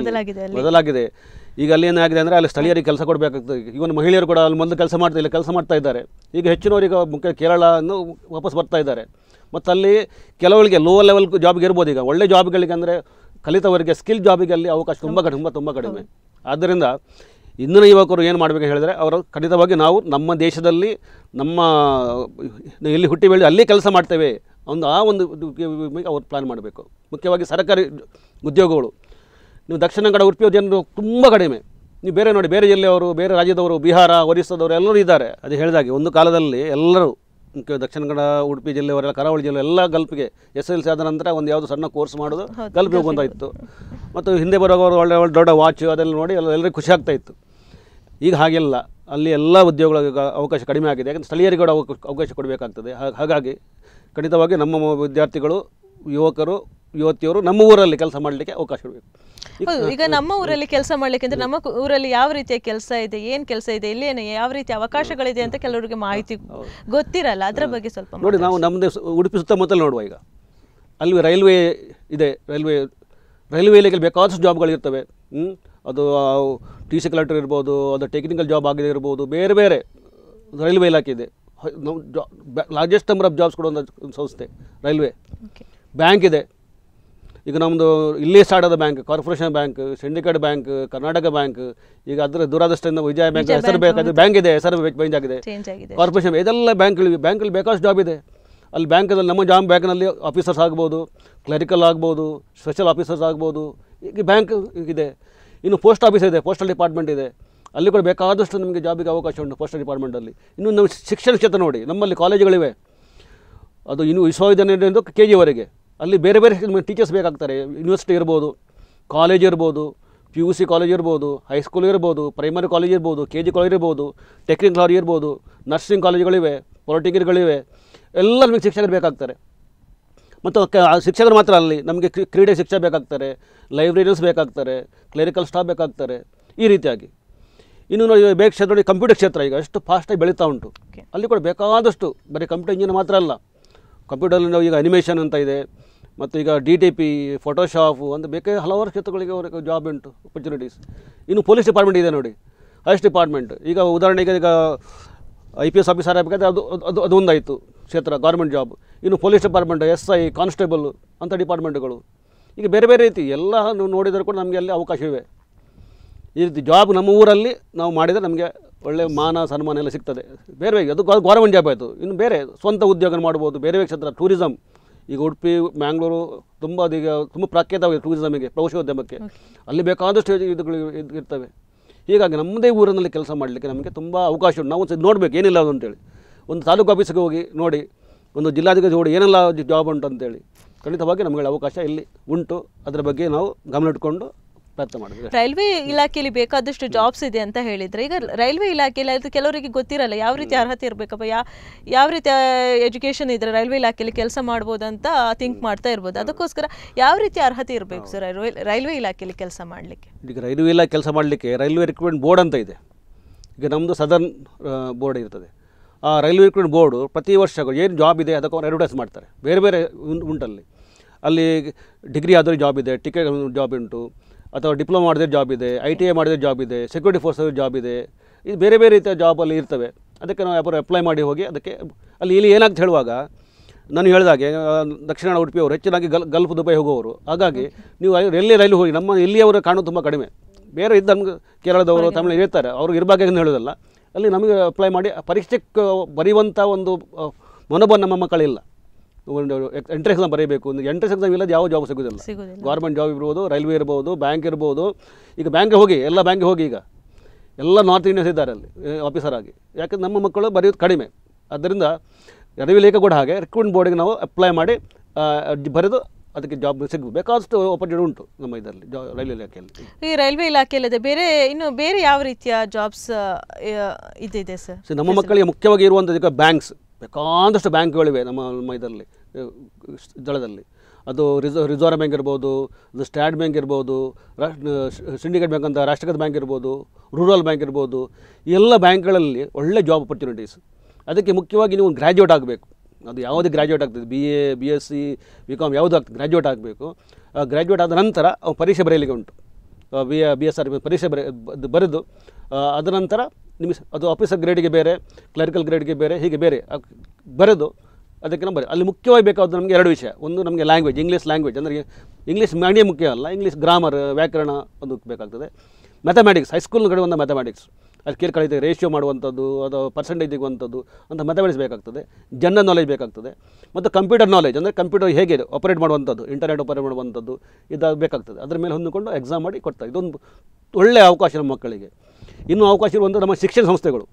ಈಗ ಅಲ್ಲಿ ಏನಾಗಿದೆ ಅಂದರೆ ಅಲ್ಲಿ ಸ್ಥಳೀಯರಿಗೆ ಕೆಲಸ ಕೊಡಬೇಕಾಗ್ತದೆ. ಇವನು ಮಹಿಳೆಯರು ಕೂಡ ಅಲ್ಲಿ ಮೊದಲು ಕೆಲಸ ಮಾಡ್ತಾ ಇದ್ದಾರೆ. ಈಗ ಹೆಚ್ಚಿನವರಿಗೆ ಮುಖ್ಯ ಕೇರಳ ವಾಪಸ್ ಬರ್ತಾ ಇದ್ದಾರೆ. ಮತ್ತು ಅಲ್ಲಿ ಕೆಲವರಿಗೆ ಲೋ ಲೆವೆಲ್ ಜಾಬ್ಗೆ ಇರ್ಬೋದು, ಈಗ ಒಳ್ಳೆ ಜಾಬ್ಗಳಿಗೆ ಅಂದರೆ ಕಲಿತವರಿಗೆ ಸ್ಕಿಲ್ ಜಾಬಿಗೆ ಅಲ್ಲಿ ಅವಕಾಶ ತುಂಬ ಕಡಿಮೆ. ಆದ್ದರಿಂದ ಇಂದಿನ ಯುವಕರು ಏನು ಮಾಡಬೇಕು ಹೇಳಿದರೆ, ಅವರು ಖಂಡಿತವಾಗಿ ನಾವು ನಮ್ಮ ದೇಶದಲ್ಲಿ ಎಲ್ಲಿ ಹುಟ್ಟಿ ಬೆಳೆದು ಅಲ್ಲಿ ಕೆಲಸ ಮಾಡ್ತೇವೆ ಆ ಒಂದು ಅವ್ರು ಪ್ಲ್ಯಾನ್ ಮಾಡಬೇಕು. ಮುಖ್ಯವಾಗಿ ಸರ್ಕಾರಿ ಉದ್ಯೋಗಗಳು, ನೀವು ದಕ್ಷಿಣ ಕನ್ನಡ ಉಡುಪಿಯ ಜನರು ತುಂಬ ಕಡಿಮೆ. ನೀವು ಬೇರೆ ನೋಡಿ, ಬೇರೆ ಜಿಲ್ಲೆಯವರು, ಬೇರೆ ರಾಜ್ಯದವರು, ಬಿಹಾರ, ಒರಿಸ್ಸಾದವರು ಎಲ್ಲರೂ ಇದ್ದಾರೆ. ಅದು ಹೇಳಿದಾಗೆ ಒಂದು ಕಾಲದಲ್ಲಿ ಎಲ್ಲರೂ ಮುಖ್ಯ ದಕ್ಷಿಣ ಕನ್ನಡ ಉಡುಪಿ ಜಿಲ್ಲೆಯವರೆಲ್ಲ, ಕರಾವಳಿ ಜಿಲ್ಲೆ ಎಲ್ಲ ಗಲ್ಫ್ಗೆ SSLC ಆದ ನಂತರ ಒಂದು ಯಾವುದೋ ಸಣ್ಣ ಕೋರ್ಸ್ ಮಾಡೋದು ಗಲ್ಫ್ಗೆ ಹೋಗುವಂತಾಯಿತ್ತು. ಮತ್ತು ಹಿಂದೆ ಬರೋವರು ಒಳ್ಳೆ ದೊಡ್ಡ ವಾಚ್ ಅದೆಲ್ಲ ನೋಡಿ ಎಲ್ಲರಿಗೂ ಖುಷಿ ಆಗ್ತಾಯಿತ್ತು. ಈಗ ಹಾಗೆಲ್ಲ, ಅಲ್ಲಿ ಎಲ್ಲ ಉದ್ಯೋಗಗಳಿಗೆ ಅವಕಾಶ ಕಡಿಮೆ ಆಗಿದೆ. ಯಾಕಂದರೆ ಸ್ಥಳೀಯರಿಗೆ ಕೂಡ ಅವಕಾಶ ಕೊಡಬೇಕಾಗ್ತದೆ. ಹಾಗಾಗಿ ಖಂಡಿತವಾಗಿ ನಮ್ಮ ವಿದ್ಯಾರ್ಥಿಗಳು, ಯುವಕರು, ಯುವತಿಯವರು ನಮ್ಮ ಊರಲ್ಲಿ ಕೆಲಸ ಮಾಡಲಿಕ್ಕೆ ಅವಕಾಶ ಇರಬೇಕು. ಈಗ ನಮ್ಮ ಊರಲ್ಲಿ ಕೆಲಸ ಮಾಡಲಿಕ್ಕೆ ಅಂದರೆ ನಮ್ಮ ಊರಲ್ಲಿ ಯಾವ ರೀತಿಯ ಕೆಲಸ ಇದೆ, ಏನು ಕೆಲಸ ಇದೆ, ಇಲ್ಲಿ ಏನು ಯಾವ ರೀತಿಯ ಅವಕಾಶಗಳಿದೆ ಅಂತ ಕೆಲವರಿಗೆ ಮಾಹಿತಿ ಗೊತ್ತಿರಲ್ಲ. ಅದರ ಬಗ್ಗೆ ಸ್ವಲ್ಪ ನೋಡಿ. ನಾವು ನಮ್ಮದೇ ಉಡುಪಿ ಸುತ್ತಮುತ್ತಲು ನೋಡುವ, ಈಗ ಅಲ್ಲಿ ರೈಲ್ವೆ ಇದೆ, ರೈಲ್ವೆ ಇಲಾಖೆಯಲ್ಲಿ ಬೇಕಾದಷ್ಟು ಜಾಬ್ಗಳಿರ್ತವೆ. ಅದು TC ಕಲೆಕ್ಟರ್ ಇರ್ಬೋದು, ಅದು ಟೆಕ್ನಿಕಲ್ ಜಾಬ್ ಆಗಿದೆ ಇರ್ಬೋದು, ಬೇರೆ ರೈಲ್ವೆ ಇಲಾಖೆ ಇದೆ. ಲಾರ್ಜೆಸ್ಟ್ ನಂಬರ್ ಆಫ್ ಜಾಬ್ಸ್ ಕೊಡುವಂಥ ಸಂಸ್ಥೆ ರೈಲ್ವೆ. ಬ್ಯಾಂಕ್ ಇದೆ, ಈಗ ನಮ್ಮದು ಇಲ್ಲೇ ಸ್ಟಾರ್ಟ್ ಆದ bank, corporation bank, syndicate bank, Karnataka bank, ಈಗ ಅದರ ದುರಾದೃಷ್ಟಿಯಿಂದ ವಿಜಯ ಬ್ಯಾಂಕ್ ಹೆಸರು ಬೇಕಾದ ಬ್ಯಾಂಕ್ ಇದೆ, ಹೆಸರು ಚೇಂಜ್ ಆಗಿದೆ. ಕಾರ್ಪೊರೇಷನ್ ಇದೆಲ್ಲ ಬ್ಯಾಂಕಲ್ಲಿ ಬೇಕಾದಷ್ಟು ಜಾಬ್ ಇದೆ. ಅಲ್ಲಿ ಬ್ಯಾಂಕಲ್ಲಿ ನಮ್ಮ ಜಾಮ್ ಬ್ಯಾಂಕ್ನಲ್ಲಿ ಆಫೀಸರ್ಸ್ ಆಗ್ಬೋದು, ಕ್ಲರಿಕಲ್ ಆಗ್ಬೋದು, ಸ್ಪೆಷಲ್ ಆಫೀಸರ್ಸ್ ಆಗ್ಬೋದು. ಈಗ ಬ್ಯಾಂಕ್ ಇದೆ, ಇನ್ನು ಪೋಸ್ಟ್ ಆಫೀಸ್ ಇದೆ, ಪೋಸ್ಟಲ್ ಡಿಪಾರ್ಟ್ಮೆಂಟ್ ಇದೆ. ಅಲ್ಲಿ ಕೂಡ ಬೇಕಾದಷ್ಟು ನಮಗೆ ಜಾಬಿಗೆ ಅವಕಾಶ ಉಂಟು ಪೋಸ್ಟಲ್ ಡಿಪಾರ್ಟ್ಮೆಂಟಲ್ಲಿ. ಇನ್ನು ನಮ್ಮ ಶಿಕ್ಷಣ ಕ್ಷೇತ್ರ ನೋಡಿ, ನಮ್ಮಲ್ಲಿ ಕಾಲೇಜುಗಳಿವೆ, ಅದು ಇನ್ನು ವಿಶ್ವವಿದ್ಯಾನಿಲಯದಿಂದ ಕೆ ಜಿವರೆಗೆ. ಅಲ್ಲಿ ಬೇರೆ ಬೇರೆ ನಮಗೆ ಟೀಚರ್ಸ್ ಬೇಕಾಗ್ತಾರೆ. ಯೂನಿವರ್ಸಿಟಿ ಇರ್ಬೋದು, ಕಾಲೇಜ್ ಇರ್ಬೋದು, ಪಿ ಯು ಸಿ ಕಾಲೇಜ್ ಇರ್ಬೋದು, ಹೈಸ್ಕೂಲ್ ಇರ್ಬೋದು, ಪ್ರೈಮರಿ ಕಾಲೇಜ್ ಇರ್ಬೋದು, ಕೆ ಜಿ ಕಾಲೇಜ್ ಇರ್ಬೋದು, ಟೆಕ್ನಿಕಲ್ ಕಾಲೇಜ್ ಇರ್ಬೋದು, ನರ್ಸಿಂಗ್ ಕಾಲೇಜುಗಳಿವೆ, ಪಾಲಿಟೆಕ್ನಿಕ್ಗಳಿವೆ, ಎಲ್ಲ ನಮಗೆ ಶಿಕ್ಷಕರು ಬೇಕಾಗ್ತಾರೆ. ಮತ್ತು ಶಿಕ್ಷಕರು ಮಾತ್ರ ಅಲ್ಲಿ ನಮಗೆ ಕ್ರೀಡೆ ಶಿಕ್ಷಕ ಬೇಕಾಗ್ತಾರೆ, ಲೈಬ್ರರಿಯನ್ಸ್ ಬೇಕಾಗ್ತಾರೆ, ಕ್ಲರಿಕಲ್ ಸ್ಟಾಫ್ ಬೇಕಾಗ್ತಾರೆ. ಈ ರೀತಿಯಾಗಿ ಇನ್ನು ನೋಡಿ ಬೇಗ ಕ್ಷೇತ್ರ ನೋಡಿ, ಕಂಪ್ಯೂಟರ್ ಕ್ಷೇತ್ರ ಈಗ ಎಷ್ಟು ಫಾಸ್ಟಾಗಿ ಬೆಳೀತಾ ಉಂಟು. ಅಲ್ಲಿ ಕೂಡ ಬೇಕಾದಷ್ಟು, ಬರೀ ಕಂಪ್ಯೂಟರ್ ಇಂಜಿನ್ ಮಾತ್ರ ಅಲ್ಲ, ಕಂಪ್ಯೂಟರಲ್ಲಿ ನಾವು ಈಗ ಅನಿಮೇಷನ್ ಅಂತ ಇದೆ, ಮತ್ತು ಈಗ ಡಿ ಟಿ ಪಿ, ಫೋಟೋಶಾಪು ಅಂತ ಬೇಕೇ ಹಲವಾರು ಕ್ಷೇತ್ರಗಳಿಗೆ ಅವ್ರಿಗೆ ಜಾಬ್ ಉಂಟು, ಅಪರ್ಚುನಿಟೀಸ್. ಇನ್ನು ಪೊಲೀಸ್ ಡಿಪಾರ್ಟ್ಮೆಂಟ್ ಇದೆ ನೋಡಿ, ಐ.ಎಸ್. ಡಿಪಾರ್ಟ್ಮೆಂಟ್. ಈಗ ಉದಾಹರಣೆಗೆ ಈಗ IPS ಆಫೀಸರ್ ಆಗಬೇಕಾದ್ರೆ ಅದು ಅದು ಅದೊಂದಾಯಿತು ಕ್ಷೇತ್ರ, ಗೌರ್ಮೆಂಟ್ ಜಾಬ್. ಇನ್ನು ಪೊಲೀಸ್ ಡಿಪಾರ್ಟ್ಮೆಂಟ್, SI, ಕಾನ್ಸ್ಟೇಬಲ್ ಅಂಥ ಡಿಪಾರ್ಟ್ಮೆಂಟ್ಗಳು. ಈಗ ಬೇರೆ ಬೇರೆ ರೀತಿ ಎಲ್ಲ ನೋಡಿದರೂ ಕೂಡ ನಮಗೆ ಅಲ್ಲಿ ಅವಕಾಶವಿವೆ. ಈ ರೀತಿ ಜಾಬ್ ನಮ್ಮ ಊರಲ್ಲಿ ನಾವು ಮಾಡಿದರೆ ನಮಗೆ ಒಳ್ಳೆಯ ಮಾನ ಸನ್ಮಾನ ಎಲ್ಲ ಸಿಗ್ತದೆ. ಬೇರೆ ಬೇರೆ ಅದು ಗೌರ್ಮೆಂಟ್ ಜಾಬ್ ಆಯಿತು. ಇನ್ನು ಬೇರೆ ಸ್ವಂತ ಉದ್ಯೋಗ ಮಾಡ್ಬೋದು. ಬೇರೆ ಬೇರೆ ಕ್ಷೇತ್ರ, ಟೂರಿಸಮ್. ಈಗ ಉಡುಪಿ, ಮ್ಯಾಂಗ್ಳೂರು ತುಂಬ ಅದೀಗ ತುಂಬ ಪ್ರಾಖ್ಯಾತವಾಗಿದೆ ಟೂರಿಸಮಿಗೆ, ಪ್ರವಾಸೋದ್ಯಮಕ್ಕೆ. ಅಲ್ಲಿ ಬೇಕಾದಷ್ಟು ಇದುಗಳು ಇರ್ತವೆ. ಹೀಗಾಗಿ ನಮ್ಮದೇ ಊರಿನಲ್ಲಿ ಕೆಲಸ ಮಾಡಲಿಕ್ಕೆ ನಮಗೆ ತುಂಬ ಅವಕಾಶ ಉಂಟು. ನಾವು ಒಂದು ನೋಡಬೇಕು ಏನಿಲ್ಲ ಅದು ಅಂತೇಳಿ, ಒಂದು ತಾಲೂಕು ಆಫೀಸಿಗೆ ಹೋಗಿ ನೋಡಿ, ಒಂದು ಜಿಲ್ಲಾಧಿಕಾರಿ ನೋಡಿ ಏನೆಲ್ಲ ಜಾಬ್ ಉಂಟು ಅಂತೇಳಿ. ಖಂಡಿತವಾಗಿ ನಮಗೆ ಅವಕಾಶ ಇಲ್ಲಿ ಉಂಟು. ಅದರ ಬಗ್ಗೆ ನಾವು ಗಮನ ಇಟ್ಕೊಂಡು ಪ್ರಯತ್ನ ಮಾಡಿದ್ವಿ. ರೈಲ್ವೆ ಇಲಾಖೆಯಲ್ಲಿ ಬೇಕಾದಷ್ಟು ಜಾಬ್ಸ್ ಇದೆ ಅಂತ ಹೇಳಿದರೆ, ಈಗ ರೈಲ್ವೆ ಇಲಾಖೆಯಲ್ಲಿ ಅದು ಕೆಲವರಿಗೆ ಗೊತ್ತಿರಲ್ಲ, ಯಾವ ರೀತಿ ಅರ್ಹತೆ ಇರಬೇಕಪ್ಪ, ಯಾವ ರೀತಿ ಎಜುಕೇಷನ್ ಇದ್ದರೆ ರೈಲ್ವೆ ಇಲಾಖೆಯಲ್ಲಿ ಕೆಲಸ ಮಾಡ್ಬೋದು ಅಂತ ಥಿಂಕ್ ಮಾಡ್ತಾ ಇರ್ಬೋದು. ಅದಕ್ಕೋಸ್ಕರ ಯಾವ ರೀತಿ ಅರ್ಹತೆ ಇರಬೇಕು ಸರ್ ರೈಲ್ವೆ ಇಲಾಖೆಯಲ್ಲಿ ಕೆಲಸ ಮಾಡಲಿಕ್ಕೆ? ಈಗ ರೈಲ್ವೆ ಇಲಾಖೆ ಕೆಲಸ ಮಾಡಲಿಕ್ಕೆ ರೈಲ್ವೆ ರಿಕ್ರೂಟ್ಮೆಂಟ್ ಬೋರ್ಡ್ ಅಂತ ಇದೆ. ಈಗ ನಮ್ಮದು ಸದರ್ನ್ ಬೋರ್ಡ್ ಇರ್ತದೆ. ಆ ರೈಲ್ವೆ ರಿಕ್ರೂಟ್ಮೆಂಟ್ ಬೋರ್ಡು ಪ್ರತಿ ವರ್ಷ ಏನು ಜಾಬ್ ಇದೆ ಅದಕ್ಕೆ ಅವ್ರು ಅಡ್ವರ್ಟೈಸ್ ಮಾಡ್ತಾರೆ. ಬೇರೆ ಬೇರೆ ಉಂಟಲ್ಲಿ. ಅಲ್ಲಿ ಡಿಗ್ರಿ ಆದರೂ ಜಾಬ್ ಇದೆ, ಟಿಕೆಟ್ ಜಾಬ್ ಉಂಟು, ಅಥವಾ ಡಿಪ್ಲೊಮಾ ಮಾಡಿದ್ರೆ ಜಾಬ್ ಇದೆ, ITI ಮಾಡಿದ್ರೆ ಜಾಬ್ ಇದೆ, ಸೆಕ್ಯೂರಿಟಿ ಫೋರ್ಸಲ್ಲಿ ಜಾಬ್ ಇದೆ. ಇದು ಬೇರೆ ಬೇರೆ ರೀತಿಯ ಜಾಬಲ್ಲಿ ಇರ್ತವೆ. ಅದಕ್ಕೆ ನಾವು ಯಾರು ಅಪ್ಲೈ ಮಾಡಿ ಹೋಗಿ ಅದಕ್ಕೆ ಅಲ್ಲಿ ಇಲ್ಲಿ ಏನಾಗ್ತದೆ ಹೇಳುವಾಗ ನಾನು ಹೇಳಿದಾಗೆ ದಕ್ಷಿಣ ಉಡುಪಿಯವರು ಹೆಚ್ಚಿನಾಗಿ ಗಲ್ಫ್ ದುಬೈ ಹೋಗುವವರು. ಹಾಗಾಗಿ ನೀವು ಎಲ್ಲಿ ರೈಲು ಹೋಗಿ ನಮ್ಮ ಇಲ್ಲಿಯವರು ಕಾಣೋದು ತುಂಬ ಕಡಿಮೆ. ಬೇರೆ ಇದ್ದ ನಮ್ಗೆ ಕೇರಳದವರು, ತಮಿಳು ಇರ್ತಾರೆ, ಅವರು ಇರಬಾರ್ದು ಅಂತ ಹೇಳೋದಲ್ಲ. ಅಲ್ಲಿ ನಮಗೆ ಅಪ್ಲೈ ಮಾಡಿ ಪರೀಕ್ಷೆಗೆ ಬರೆಯುವಂಥ ಒಂದು ಮನೋಭಾವ ನಮ್ಮ ಮಕ್ಕಳಿಲ್ಲ. ಒಂದು ಎಂಟ್ರೆನ್ಸ್ ಎಕ್ಸಾಮ್ ಬರೀಬೇಕು, ಒಂದು ಎಂಟ್ರೆನ್ಸ್ ಎಕ್ಸಾಮ್ ಇಲ್ಲದೆ ಯಾವ ಜಾಬ್ ಸಿಗೋದಿಲ್ಲ. ಗೌರ್ಮೆಂಟ್ ಜಾಬ್ ಇರ್ಬೋದು, ರೈಲ್ವೆ ಇರ್ಬೋದು, ಬ್ಯಾಂಕ್ ಇರ್ಬೋದು. ಈಗ ಬ್ಯಾಂಕ್ಗೆ ಹೋಗಿ, ಎಲ್ಲ ಬ್ಯಾಂಕ್ಗೆ ಹೋಗಿ ಈಗ ಎಲ್ಲ ನಾರ್ತ್ ಇಂಡಿಯನ್ಸ್ ಇದ್ದಾರೆ ಅಲ್ಲಿ ಆಫೀಸರ್ ಆಗಿ. ಯಾಕಂದ್ರೆ ನಮ್ಮ ಮಕ್ಕಳು ಬರೆಯೋದು ಕಡಿಮೆ. ಆದ್ದರಿಂದ ರೈಲ್ವೆ ಇಲಾಖೆ ಕೂಡ ಹಾಗೆ ರಿಕ್ರೂಟ್ಮೆಂಟ್ ಬೋರ್ಡಿಗೆ ನಾವು ಅಪ್ಲೈ ಮಾಡಿ ಬರೆದು ಅದಕ್ಕೆ ಜಾಬ್ ಸಿಗಬೇಕಾದಷ್ಟು ಆಪರ್ಚುನಿಟಿ ಉಂಟು ನಮ್ಮ ಇದರಲ್ಲಿ ರೈಲ್ವೆ ಇಲಾಖೆಯಲ್ಲಿ. ಈ ರೈಲ್ವೆ ಇಲಾಖೆಯಲ್ಲದೆ ಬೇರೆ ಇನ್ನು ಬೇರೆ ಯಾವ ರೀತಿಯ ಜಾಬ್ಸ್ ಇದಿದೆ ಸರ್? ಸೊ ನಮ್ಮ ಮಕ್ಕಳಿಗೆ ಮುಖ್ಯವಾಗಿ ಇರುವಂಥದ್ದು ಈಗ ಬ್ಯಾಂಕ್ಸ್. ಬೇಕಾದಷ್ಟು ಬ್ಯಾಂಕ್ಗಳಿವೆ ನಮ್ಮ ಇದರಲ್ಲಿ ದಳದಲ್ಲಿ. ಅದು ರಿಸರ್ವ್ ಬ್ಯಾಂಕ್ ಇರ್ಬೋದು, ಅದು ಸ್ಟ್ಯಾಂಡ್ ಬ್ಯಾಂಕ್ ಇರ್ಬೋದು, ಸಿಂಡಿಕೇಟ್ ಬ್ಯಾಂಕ್ ಅಂತ ರಾಷ್ಟ್ರೀಕೃತ ಬ್ಯಾಂಕ್ ಇರ್ಬೋದು, ರೂರಲ್ ಬ್ಯಾಂಕ್ ಇರ್ಬೋದು. ಎಲ್ಲ ಬ್ಯಾಂಕ್ಗಳಲ್ಲಿ ಒಳ್ಳೆ ಜಾಬ್ ಅಪರ್ಚುನಿಟೀಸ್. ಅದಕ್ಕೆ ಮುಖ್ಯವಾಗಿ ನೀವು ಗ್ರ್ಯಾಜುಯೇಟ್ ಆಗಬೇಕು. ಅದು ಯಾವುದೇ ಗ್ರ್ಯಾಜುಯೇಟ್ ಆಗ್ತದೆ, BA BSc BCom ಯಾವುದಾಗ್ತದೆ, ಗ್ರ್ಯಾಜುಯೇಟ್ ಆಗಬೇಕು. ಗ್ರ್ಯಾಜುಯೇಟ್ ಆದ ನಂತರ ಅವ್ನು ಪರೀಕ್ಷೆ ಬರೆಯಲಿಕ್ಕೆ ಉಂಟು. BSr ಪರೀಕ್ಷೆ ಬರೆದು ಅದರ ನಂತರ ನಿಮಗೆ ಅದು ಆಫೀಸರ್ ಗ್ರೇಡ್ಗೆ ಬೇರೆ, ಕ್ಲರಿಕಲ್ ಗ್ರೇಡ್ಗೆ ಬೇರೆ, ಹೀಗೆ ಬೇರೆ ಬರೆದು ಅದಕ್ಕೆ ನಾವು ಬರೀ. ಅಲ್ಲಿ ಮುಖ್ಯವಾಗಿ ಬೇಕಾದ್ದು ನಮಗೆ ಎರಡು ವಿಷಯ. ಒಂದು ನಮಗೆ ಲ್ಯಾಂಗ್ವೇಜ್, ಇಂಗ್ಲೀಷ್ ಲ್ಯಾಂಗ್ವೇಜ್. ಅಂದರೆ ಇಂಗ್ಲೀಷ್ ಮೀಡಿಯಂ ಮುಖ್ಯ ಅಲ್ಲ, ಇಂಗ್ಲೀಷ್ ಗ್ರಾಮರ್, ವ್ಯಾಕರಣ ಒಂದು ಬೇಕಾಗ್ತದೆ. ಮ್ಯಾಥಮೆಟಿಕ್ಸ್, ಹೈಸ್ಕೂಲ್ ಕಡೆ ಒಂದು ಮ್ಯಾಥಮೆಟಿಕ್ಸ್, ಅಲ್ಲಿ ಕೇಳಿ ಕಳೀತದೆ ರೇಷಿಯೋ ಮಾಡುವಂಥದ್ದು, ಅದು ಪರ್ಸೆಂಟೇಜ್ ಸಿಗುವಂಥದ್ದು ಅಂತ ಮ್ಯಾಥಮೆಟಿಕ್ಸ್ ಬೇಕಾಗ್ತದೆ. ಜನರಲ್ ನಾಲೆಜ್ ಬೇಕಾಗ್ತದೆ. ಮತ್ತು ಕಂಪ್ಯೂಟರ್ ನಾಲೆಜ್, ಅಂದರೆ ಕಂಪ್ಯೂಟರ್ ಹೇಗೆ ಆಪರೇಟ್ ಮಾಡುವಂಥದ್ದು, ಇಂಟರ್ನೆಟ್ ಆಪರೇಟ್ ಮಾಡುವಂಥದ್ದು, ಇದು ಬೇಕಾಗ್ತದೆ. ಅದ್ರ ಮೇಲೆ ಹೊಂದಿಕೊಂಡು ಎಕ್ಸಾಮ್ ಮಾಡಿ ಕೊಡ್ತಾರೆ. ಇದೊಂದು ಒಳ್ಳೆಯ ಅವಕಾಶ ನಮ್ಮ ಮಕ್ಕಳಿಗೆ. ಇನ್ನೂ ಅವಕಾಶ ಇರುವಂಥ ನಮ್ಮ ಶಿಕ್ಷಣ ಸಂಸ್ಥೆಗಳು.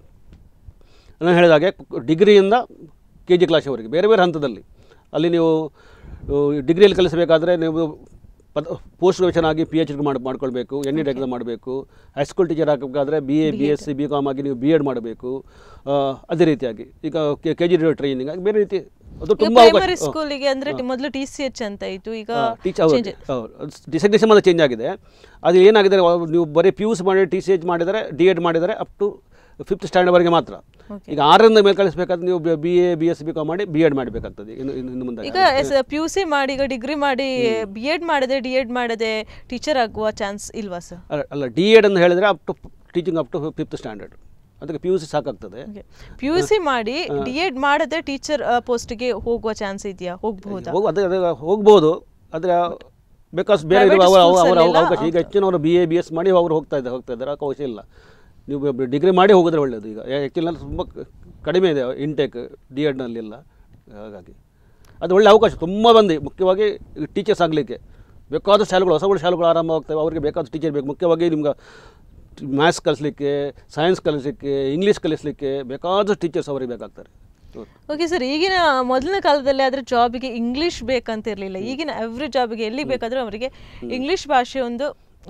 ನಾನು ಹೇಳಿದಾಗೆ ಡಿಗ್ರಿಯಿಂದ KG ಕ್ಲಾಸ್ವರೆಗೆ ಬೇರೆ ಬೇರೆ ಹಂತದಲ್ಲಿ ಅಲ್ಲಿ ನೀವು ಡಿಗ್ರಿಯಲ್ಲಿ ಕಲಿಸಬೇಕಾದ್ರೆ ನೀವು ಪೋಸ್ಟ್ ಗ್ರಾಜುಯೇಷನ್ ಆಗಿ PhD ಮಾಡ್ಕೊಳ್ಬೇಕು, NET ಎಕ್ಸಾಮ್ ಮಾಡಬೇಕು. ಹೈಸ್ಕೂಲ್ ಟೀಚರ್ ಆಗಬೇಕಾದ್ರೆ BA BSc BCom ಆಗಿ ನೀವು BEd ಮಾಡಬೇಕು. ಅದೇ ರೀತಿಯಾಗಿ ಈಗ KG ಟ್ರೈನಿಂಗ್ ಆಗಿ ಬೇರೆ ರೀತಿ ಅದು ತುಂಬ ಸ್ಕೂಲಿಗೆ ಅಂದರೆ ಮೊದಲು TCH ಅಂತ ಇತ್ತು, ಈಗ ಡಿಸೆಗ್ನೇಷನ್ ಮಾತ್ರ ಚೇಂಜ್ ಆಗಿದೆ. ಅದು ಏನಾಗಿದೆ, ನೀವು ಬರೀ PUC ಮಾಡಿದರೆ TCH ಮಾಡಿದರೆ DEd ಮಾಡಿದರೆ ಅಪ್ ಟು 5th ಸ್ಟ್ಯಾಂಡರ್ಡ್ವರೆಗೆ ಮಾತ್ರ. ಈಗ 6ರಿಂದ ಮೇಲೆ ಕಳಿಸಬೇಕಾದ್ರೆ ನೀವು BA BSc BCom ಮಾಡಿ BEd ಮಾಡಬೇಕಾಗ್ತದೆ. ಇನ್ನು ಮುಂದೆ ಈಗ PUC ಮಾಡಿ ಈಗ ಡಿಗ್ರಿ ಮಾಡಿ BEd ಮಾಡದೆ DEd ಮಾಡದೆ ಟೀಚರ್ ಆಗುವ ಚಾನ್ಸ್ ಇಲ್ವಾ ಸರ್? ಅಲ್ಲ, DEd ಅಂತ ಹೇಳಿದ್ರೆ up to teaching up to 5th standard. ಅದಕ್ಕೆ PUC ಸಾಕಾಗ್ತದೆ. PUC ಮಾಡಿ DEd ಮಾಡದೆ ಟೀಚರ್ ಪೋಸ್ಟ್ಗೆ ಹೋಗುವ ಚಾನ್ಸ್ ಇದೆಯಾ? ಹೋಗಬಹುದು, ಹೋಗಬಹುದು. ಆದರೆ ಬಿಕಾಸ್ ಬೇರೆ ಅವರ ಅವಕಾಶ ಈಗ ಹೆಚ್ಚಿನವರು BA BS ಮಾಡಿ ಅವರು ಹೋಗ್ತಾ ಇದ್ದಾರೆ. ಅವಕಾಶ ಇಲ್ಲ. ನೀವು ಡಿಗ್ರಿ ಮಾಡಿ ಹೋಗೋದ್ರೆ ಒಳ್ಳೆಯದು. ಈಗ ಆ್ಯಕ್ಚುಲಿ ತುಂಬ ಕಡಿಮೆ ಇದೆ ಇಂಟೇಕ್, DEdನಲ್ಲಿಲ್ಲ. ಹಾಗಾಗಿ ಅದು ಒಳ್ಳೆಯ ಅವಕಾಶ ತುಂಬ ಬಂದು ಮುಖ್ಯವಾಗಿ ಟೀಚರ್ಸ್ ಆಗಲಿಕ್ಕೆ ಬೇಕಾದ ಶಾಲೆಗಳು, ಹೊಸಗಳು ಶಾಲೆಗಳು ಆರಂಭ ಆಗ್ತವೆ. ಅವರಿಗೆ ಬೇಕಾದ ಟೀಚರ್ ಬೇಕು. ಮುಖ್ಯವಾಗಿ ನಿಮ್ಗೆ ಮ್ಯಾಥ್ಸ್ ಕಲಿಸಲಿಕ್ಕೆ ಸೈನ್ಸ್ ಕಲಿಸಲಿಕ್ಕೆ ಇಂಗ್ಲೀಷ್ ಕಲಿಸಲಿಕ್ಕೆ ಬೇಕಾದಷ್ಟು ಟೀಚರ್ಸ್ ಅವರಿಗೆ ಬೇಕಾಗ್ತಾರೆ. ಓಕೆ ಸರ್, ಈಗಿನ ಮೊದಲಿನ ಕಾಲದಲ್ಲಿ ಆದರೆ ಜಾಬಿಗೆ ಇಂಗ್ಲೀಷ್ ಬೇಕಂತ ಇರಲಿಲ್ಲ. ಈಗಿನ ಎವ್ರಿ ಜಾಬ್ಗೆ ಎಲ್ಲಿ ಬೇಕಾದರೂ ಅವರಿಗೆ ಇಂಗ್ಲೀಷ್ ಭಾಷೆ ಒಂದು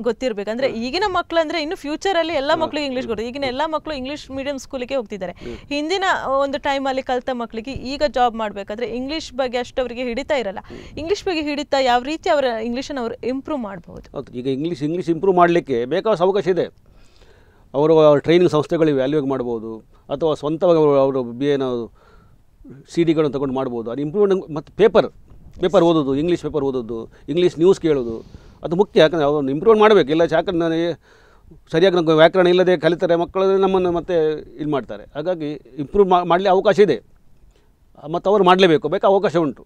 ಗೊತ್ತಿರಬೇಕು. ಅಂದರೆ ಈಗಿನ ಮಕ್ಕಳು ಅಂದರೆ ಇನ್ನು ಫ್ಯೂಚರಲ್ಲಿ ಎಲ್ಲ ಮಕ್ಕಳಿಗೆ ಇಂಗ್ಲೀಷ್ ಗೊತ್ತು. ಈಗಿನ ಎಲ್ಲ ಮಕ್ಕಳು ಇಂಗ್ಲೀಷ್ ಮೀಡಿಯಂ ಸ್ಕೂಲಿಗೆ ಹೋಗ್ತಿದ್ದಾರೆ. ಹಿಂದಿನ ಒಂದು ಟೈಮಲ್ಲಿ ಕಲಿತ ಮಕ್ಕಳಿಗೆ ಈಗ ಜಾಬ್ ಮಾಡಬೇಕಾದ್ರೆ ಇಂಗ್ಲೀಷ್ ಬಗ್ಗೆ ಅಷ್ಟು ಅವರಿಗೆ ಹಿಡಿತಾ ಇರಲ್ಲ. ಇಂಗ್ಲೀಷ್ ಬಗ್ಗೆ ಹಿಡಿತಾ ಯಾವ ರೀತಿ ಅವರ ಇಂಗ್ಲೀಷನ್ನು ಅವರು ಇಂಪ್ರೂವ್ ಮಾಡ್ಬೋದು? ಈಗ ಇಂಗ್ಲೀಷ್ ಇಂಪ್ರೂವ್ ಮಾಡಲಿಕ್ಕೆ ಬೇಕಾದ ಅವಕಾಶ ಇದೆ. ಅವರು ಟ್ರೈನಿಂಗ್ ಸಂಸ್ಥೆಗಳಿಗೆ ವ್ಯಾಲ್ಯೂಗೆ ಮಾಡ್ಬೋದು, ಅಥವಾ ಸ್ವಂತವಾಗಿ ಅವರು ಸಿ ಡಿಗಳನ್ನು ತೊಗೊಂಡು ಮಾಡ್ಬೋದು. ಅದು ಇಂಪ್ರೂವ್ಮೆಂಟ್. ಮತ್ತು ಪೇಪರ್ ಓದೋದು, ಇಂಗ್ಲೀಷ್ ಪೇಪರ್ ಓದೋದು, ಇಂಗ್ಲೀಷ್ ನ್ಯೂಸ್ ಕೇಳೋದು ಅದು ಮುಖ್ಯ. ಯಾಕಂದರೆ ಅವ್ರನ್ನ ಇಂಪ್ರೂವ್ ಮಾಡಬೇಕು. ಇಲ್ಲ ಯಾಕಂದ್ರೆ ನನಗೆ ಸರಿಯಾಗಿ ನಮಗೆ ವ್ಯಾಕರಣ ಇಲ್ಲದೆ ಕಲಿತಾರೆ ಮಕ್ಕಳು, ನಮ್ಮನ್ನು ಮತ್ತೆ ಇದು ಮಾಡ್ತಾರೆ. ಹಾಗಾಗಿ ಇಂಪ್ರೂವ್ ಮಾಡಲಿ ಅವಕಾಶ ಇದೆ. ಮತ್ತು ಅವರು ಮಾಡಲೇಬೇಕು, ಬೇಕಾ ಅವಕಾಶ ಉಂಟು.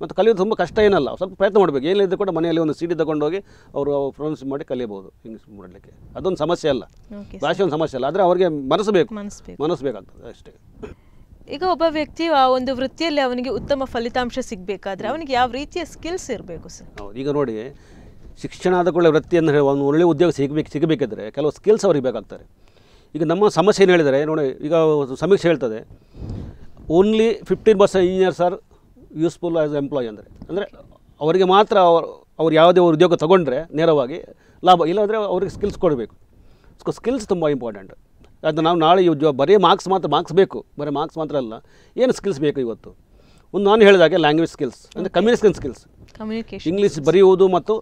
ಮತ್ತು ಕಲಿಯೋದು ತುಂಬ ಕಷ್ಟ ಏನಲ್ಲ, ಸ್ವಲ್ಪ ಪ್ರಯತ್ನ ಮಾಡಬೇಕು. ಏನಿದೆ ಕೂಡ ಮನೆಯಲ್ಲಿ ಒಂದು ಸಿಡಿ ತೊಗೊಂಡೋಗಿ ಅವರು ಪ್ರೊನೌನ್ಸ್ ಮಾಡಿ ಕಲಿಯಬಹುದು. ಇಂಗ್ಲೀಷ್ ಮಾಡಲಿಕ್ಕೆ ಅದೊಂದು ಸಮಸ್ಯೆ ಅಲ್ಲ, ಭಾಷೆ ಒಂದು ಸಮಸ್ಯೆ ಅಲ್ಲ. ಆದರೆ ಅವರಿಗೆ ಮನಸ್ಸು ಬೇಕಾಗ್ತದೆ ಅಷ್ಟೇ. ಈಗ ಒಬ್ಬ ವ್ಯಕ್ತಿ ಆ ಒಂದು ವೃತ್ತಿಯಲ್ಲಿ ಅವನಿಗೆ ಉತ್ತಮ ಫಲಿತಾಂಶ ಸಿಗಬೇಕಾದ್ರೆ ಅವನಿಗೆ ಯಾವ ರೀತಿಯ ಸ್ಕಿಲ್ಸ್ ಇರಬೇಕು ಸರ್? ಈಗ ನೋಡಿ, ಶಿಕ್ಷಣ ಆದ ಕೂಡ ವೃತ್ತಿ ಅಂದರೆ ಒಂದು ಒಳ್ಳೆಯ ಉದ್ಯೋಗ ಸಿಗಬೇಕಿದ್ರೆ ಕೆಲವು ಸ್ಕಿಲ್ಸ್ ಅವ್ರಿಗೆ ಬೇಕಾಗ್ತಾರೆ. ಈಗ ನಮ್ಮ ಸಮಸ್ಯೆ ಏನು ಹೇಳಿದರೆ ನೋಡಿ, ಈಗ ಸಮೀಕ್ಷೆ ಹೇಳ್ತದೆ only 15% engineers are useful as employ. ಅಂದರೆ ಅವರಿಗೆ ಮಾತ್ರ ಅವ್ರು ಯಾವುದೇ ಉದ್ಯೋಗ ತೊಗೊಂಡ್ರೆ ನೇರವಾಗಿ ಲಾಭ. ಇಲ್ಲಾಂದರೆ ಅವ್ರಿಗೆ ಸ್ಕಿಲ್ಸ್ ಕೊಡಬೇಕು. ಸೊ ಸ್ಕಿಲ್ಸ್ ತುಂಬ ಇಂಪಾರ್ಟೆಂಟ್. ಅದು ನಾವು ನಾಳೆ ಬರೀ ಮಾರ್ಕ್ಸ್ ಬೇಕು, ಬರೀ ಮಾರ್ಕ್ಸ್ ಮಾತ್ರ ಅಲ್ಲ, ಏನು ಸ್ಕಿಲ್ಸ್ ಬೇಕು ಇವತ್ತು. ಒಂದು ನಾನು ಹೇಳಿದಾಗೆ ಲ್ಯಾಂಗ್ವೇಜ್ ಸ್ಕಿಲ್ಸ್ ಅಂದರೆ ಕಮ್ಯುನಿಕೇಷನ್ ಸ್ಕಿಲ್ಸ್, ಇಂಗ್ಲೀಷ್ ಬರೆಯುವುದು ಮತ್ತು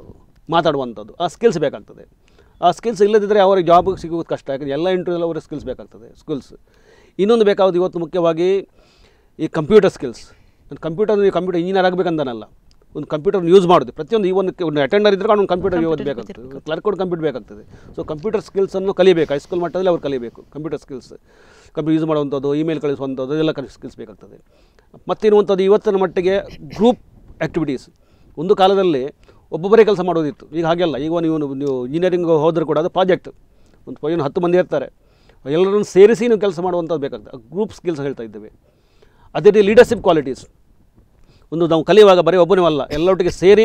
ಮಾತಾಡುವಂಥದ್ದು, ಆ ಸ್ಕಿಲ್ಸ್ ಬೇಕಾಗ್ತದೆ. ಆ ಸ್ಕಿಲ್ಸ್ ಇಲ್ಲದಿದ್ದರೆ ಅವರಿಗೆ ಜಾಬ್ ಸಿಗೋದು ಕಷ್ಟ. ಯಾಕಂದರೆ ಎಲ್ಲ ಇಂಟರ್ವ್ಯೂಲ್ಲಿ ಅವ್ರಿಗೆ ಸ್ಕಿಲ್ಸ್ ಬೇಕಾಗ್ತದೆ. ಸ್ಕಿಲ್ಸ್ ಇನ್ನೊಂದು ಬೇಕಾಗೋದು ಇವತ್ತು ಮುಖ್ಯವಾಗಿ ಈ ಕಂಪ್ಯೂಟರ್ ಸ್ಕಿಲ್ಸ್. ಕಂಪ್ಯೂಟರ್ ಇಂಜಿನಿಯರ್ ಆಗಬೇಕಂತನಲ್ಲ, ಒಂದು ಕಂಪ್ಯೂಟರ್ನ ಯೂಸ್ ಮಾಡೋದು ಪ್ರತಿಯೊಂದು. ಈ ಒಂದು ಅಟೆಂಡರ್ ಇದ್ದರೆ ಅವ್ನು ಕಂಪ್ಯೂಟರ್ ಯೂಸ್ ಬೇಕಾಗ್ತದೆ, ಕ್ಲರ್ಕ್ ಅವ್ರು ಕಂಪ್ಯೂಟರ್ ಬೇಕಾಗ್ತದೆ. ಸೊ ಕಂಪ್ಯೂಟರ್ ಸ್ಕಿಲ್ಸನ್ನು ಕಲಿಬೇಕು. ಹೈಸ್ಕೂಲ್ ಮಟ್ಟದಲ್ಲಿ ಅವ್ರು ಕಲಿಬೇಕು ಕಂಪ್ಯೂಟರ್ ಸ್ಕಿಲ್ಸ್. ಕಂಪ್ಯೂಟರ್ ಯೂಸ್ ಮಾಡುವಂಥದ್ದು, ಇಮೇಲ್ ಕಳಿಸುವಂಥದ್ದು, ಇದೆಲ್ಲ ಸ್ಕಿಲ್ಸ್ ಬೇಕಾಗ್ತದೆ. ಮತ್ತಿರುವಂಥದ್ದು ಇವತ್ತಿನ ಮಟ್ಟಿಗೆ ಗ್ರೂಪ್ ಆ್ಯಕ್ಟಿವಿಟೀಸ್. ಒಂದು ಕಾಲದಲ್ಲಿ ಒಬ್ಬೊಬ್ಬರೇ ಕೆಲಸ ಮಾಡೋದಿತ್ತು, ಈಗ ಹಾಗೆಲ್ಲ. ಈಗ ನೀವು ಇಂಜಿನಿಯರಿಂಗ್ ಹೋದರೂ ಕೂಡ ಅದು ಪ್ರಾಜೆಕ್ಟ್, ಒಂದು 10 ಮಂದಿ ಇರ್ತಾರೆ, ಎಲ್ಲರನ್ನು ಸೇರಿಸಿ ನೀವು ಕೆಲಸ ಮಾಡುವಂಥದ್ದು ಬೇಕಾಗ್ತದೆ. ಗ್ರೂಪ್ ಸ್ಕಿಲ್ಸ್ ಹೇಳ್ತಾ ಇದ್ದೇವೆ. ಅದೇ ರೀತಿ ಲೀಡರ್ಶಿಪ್ ಕ್ವಾಲಿಟೀಸ್. ಒಂದು ನಾವು ಕಲಿಯುವಾಗ ಬರೀ ಒಬ್ಬನೇ ಅಲ್ಲ, ಎಲ್ಲರೊಟ್ಟಿಗೆ ಸೇರಿ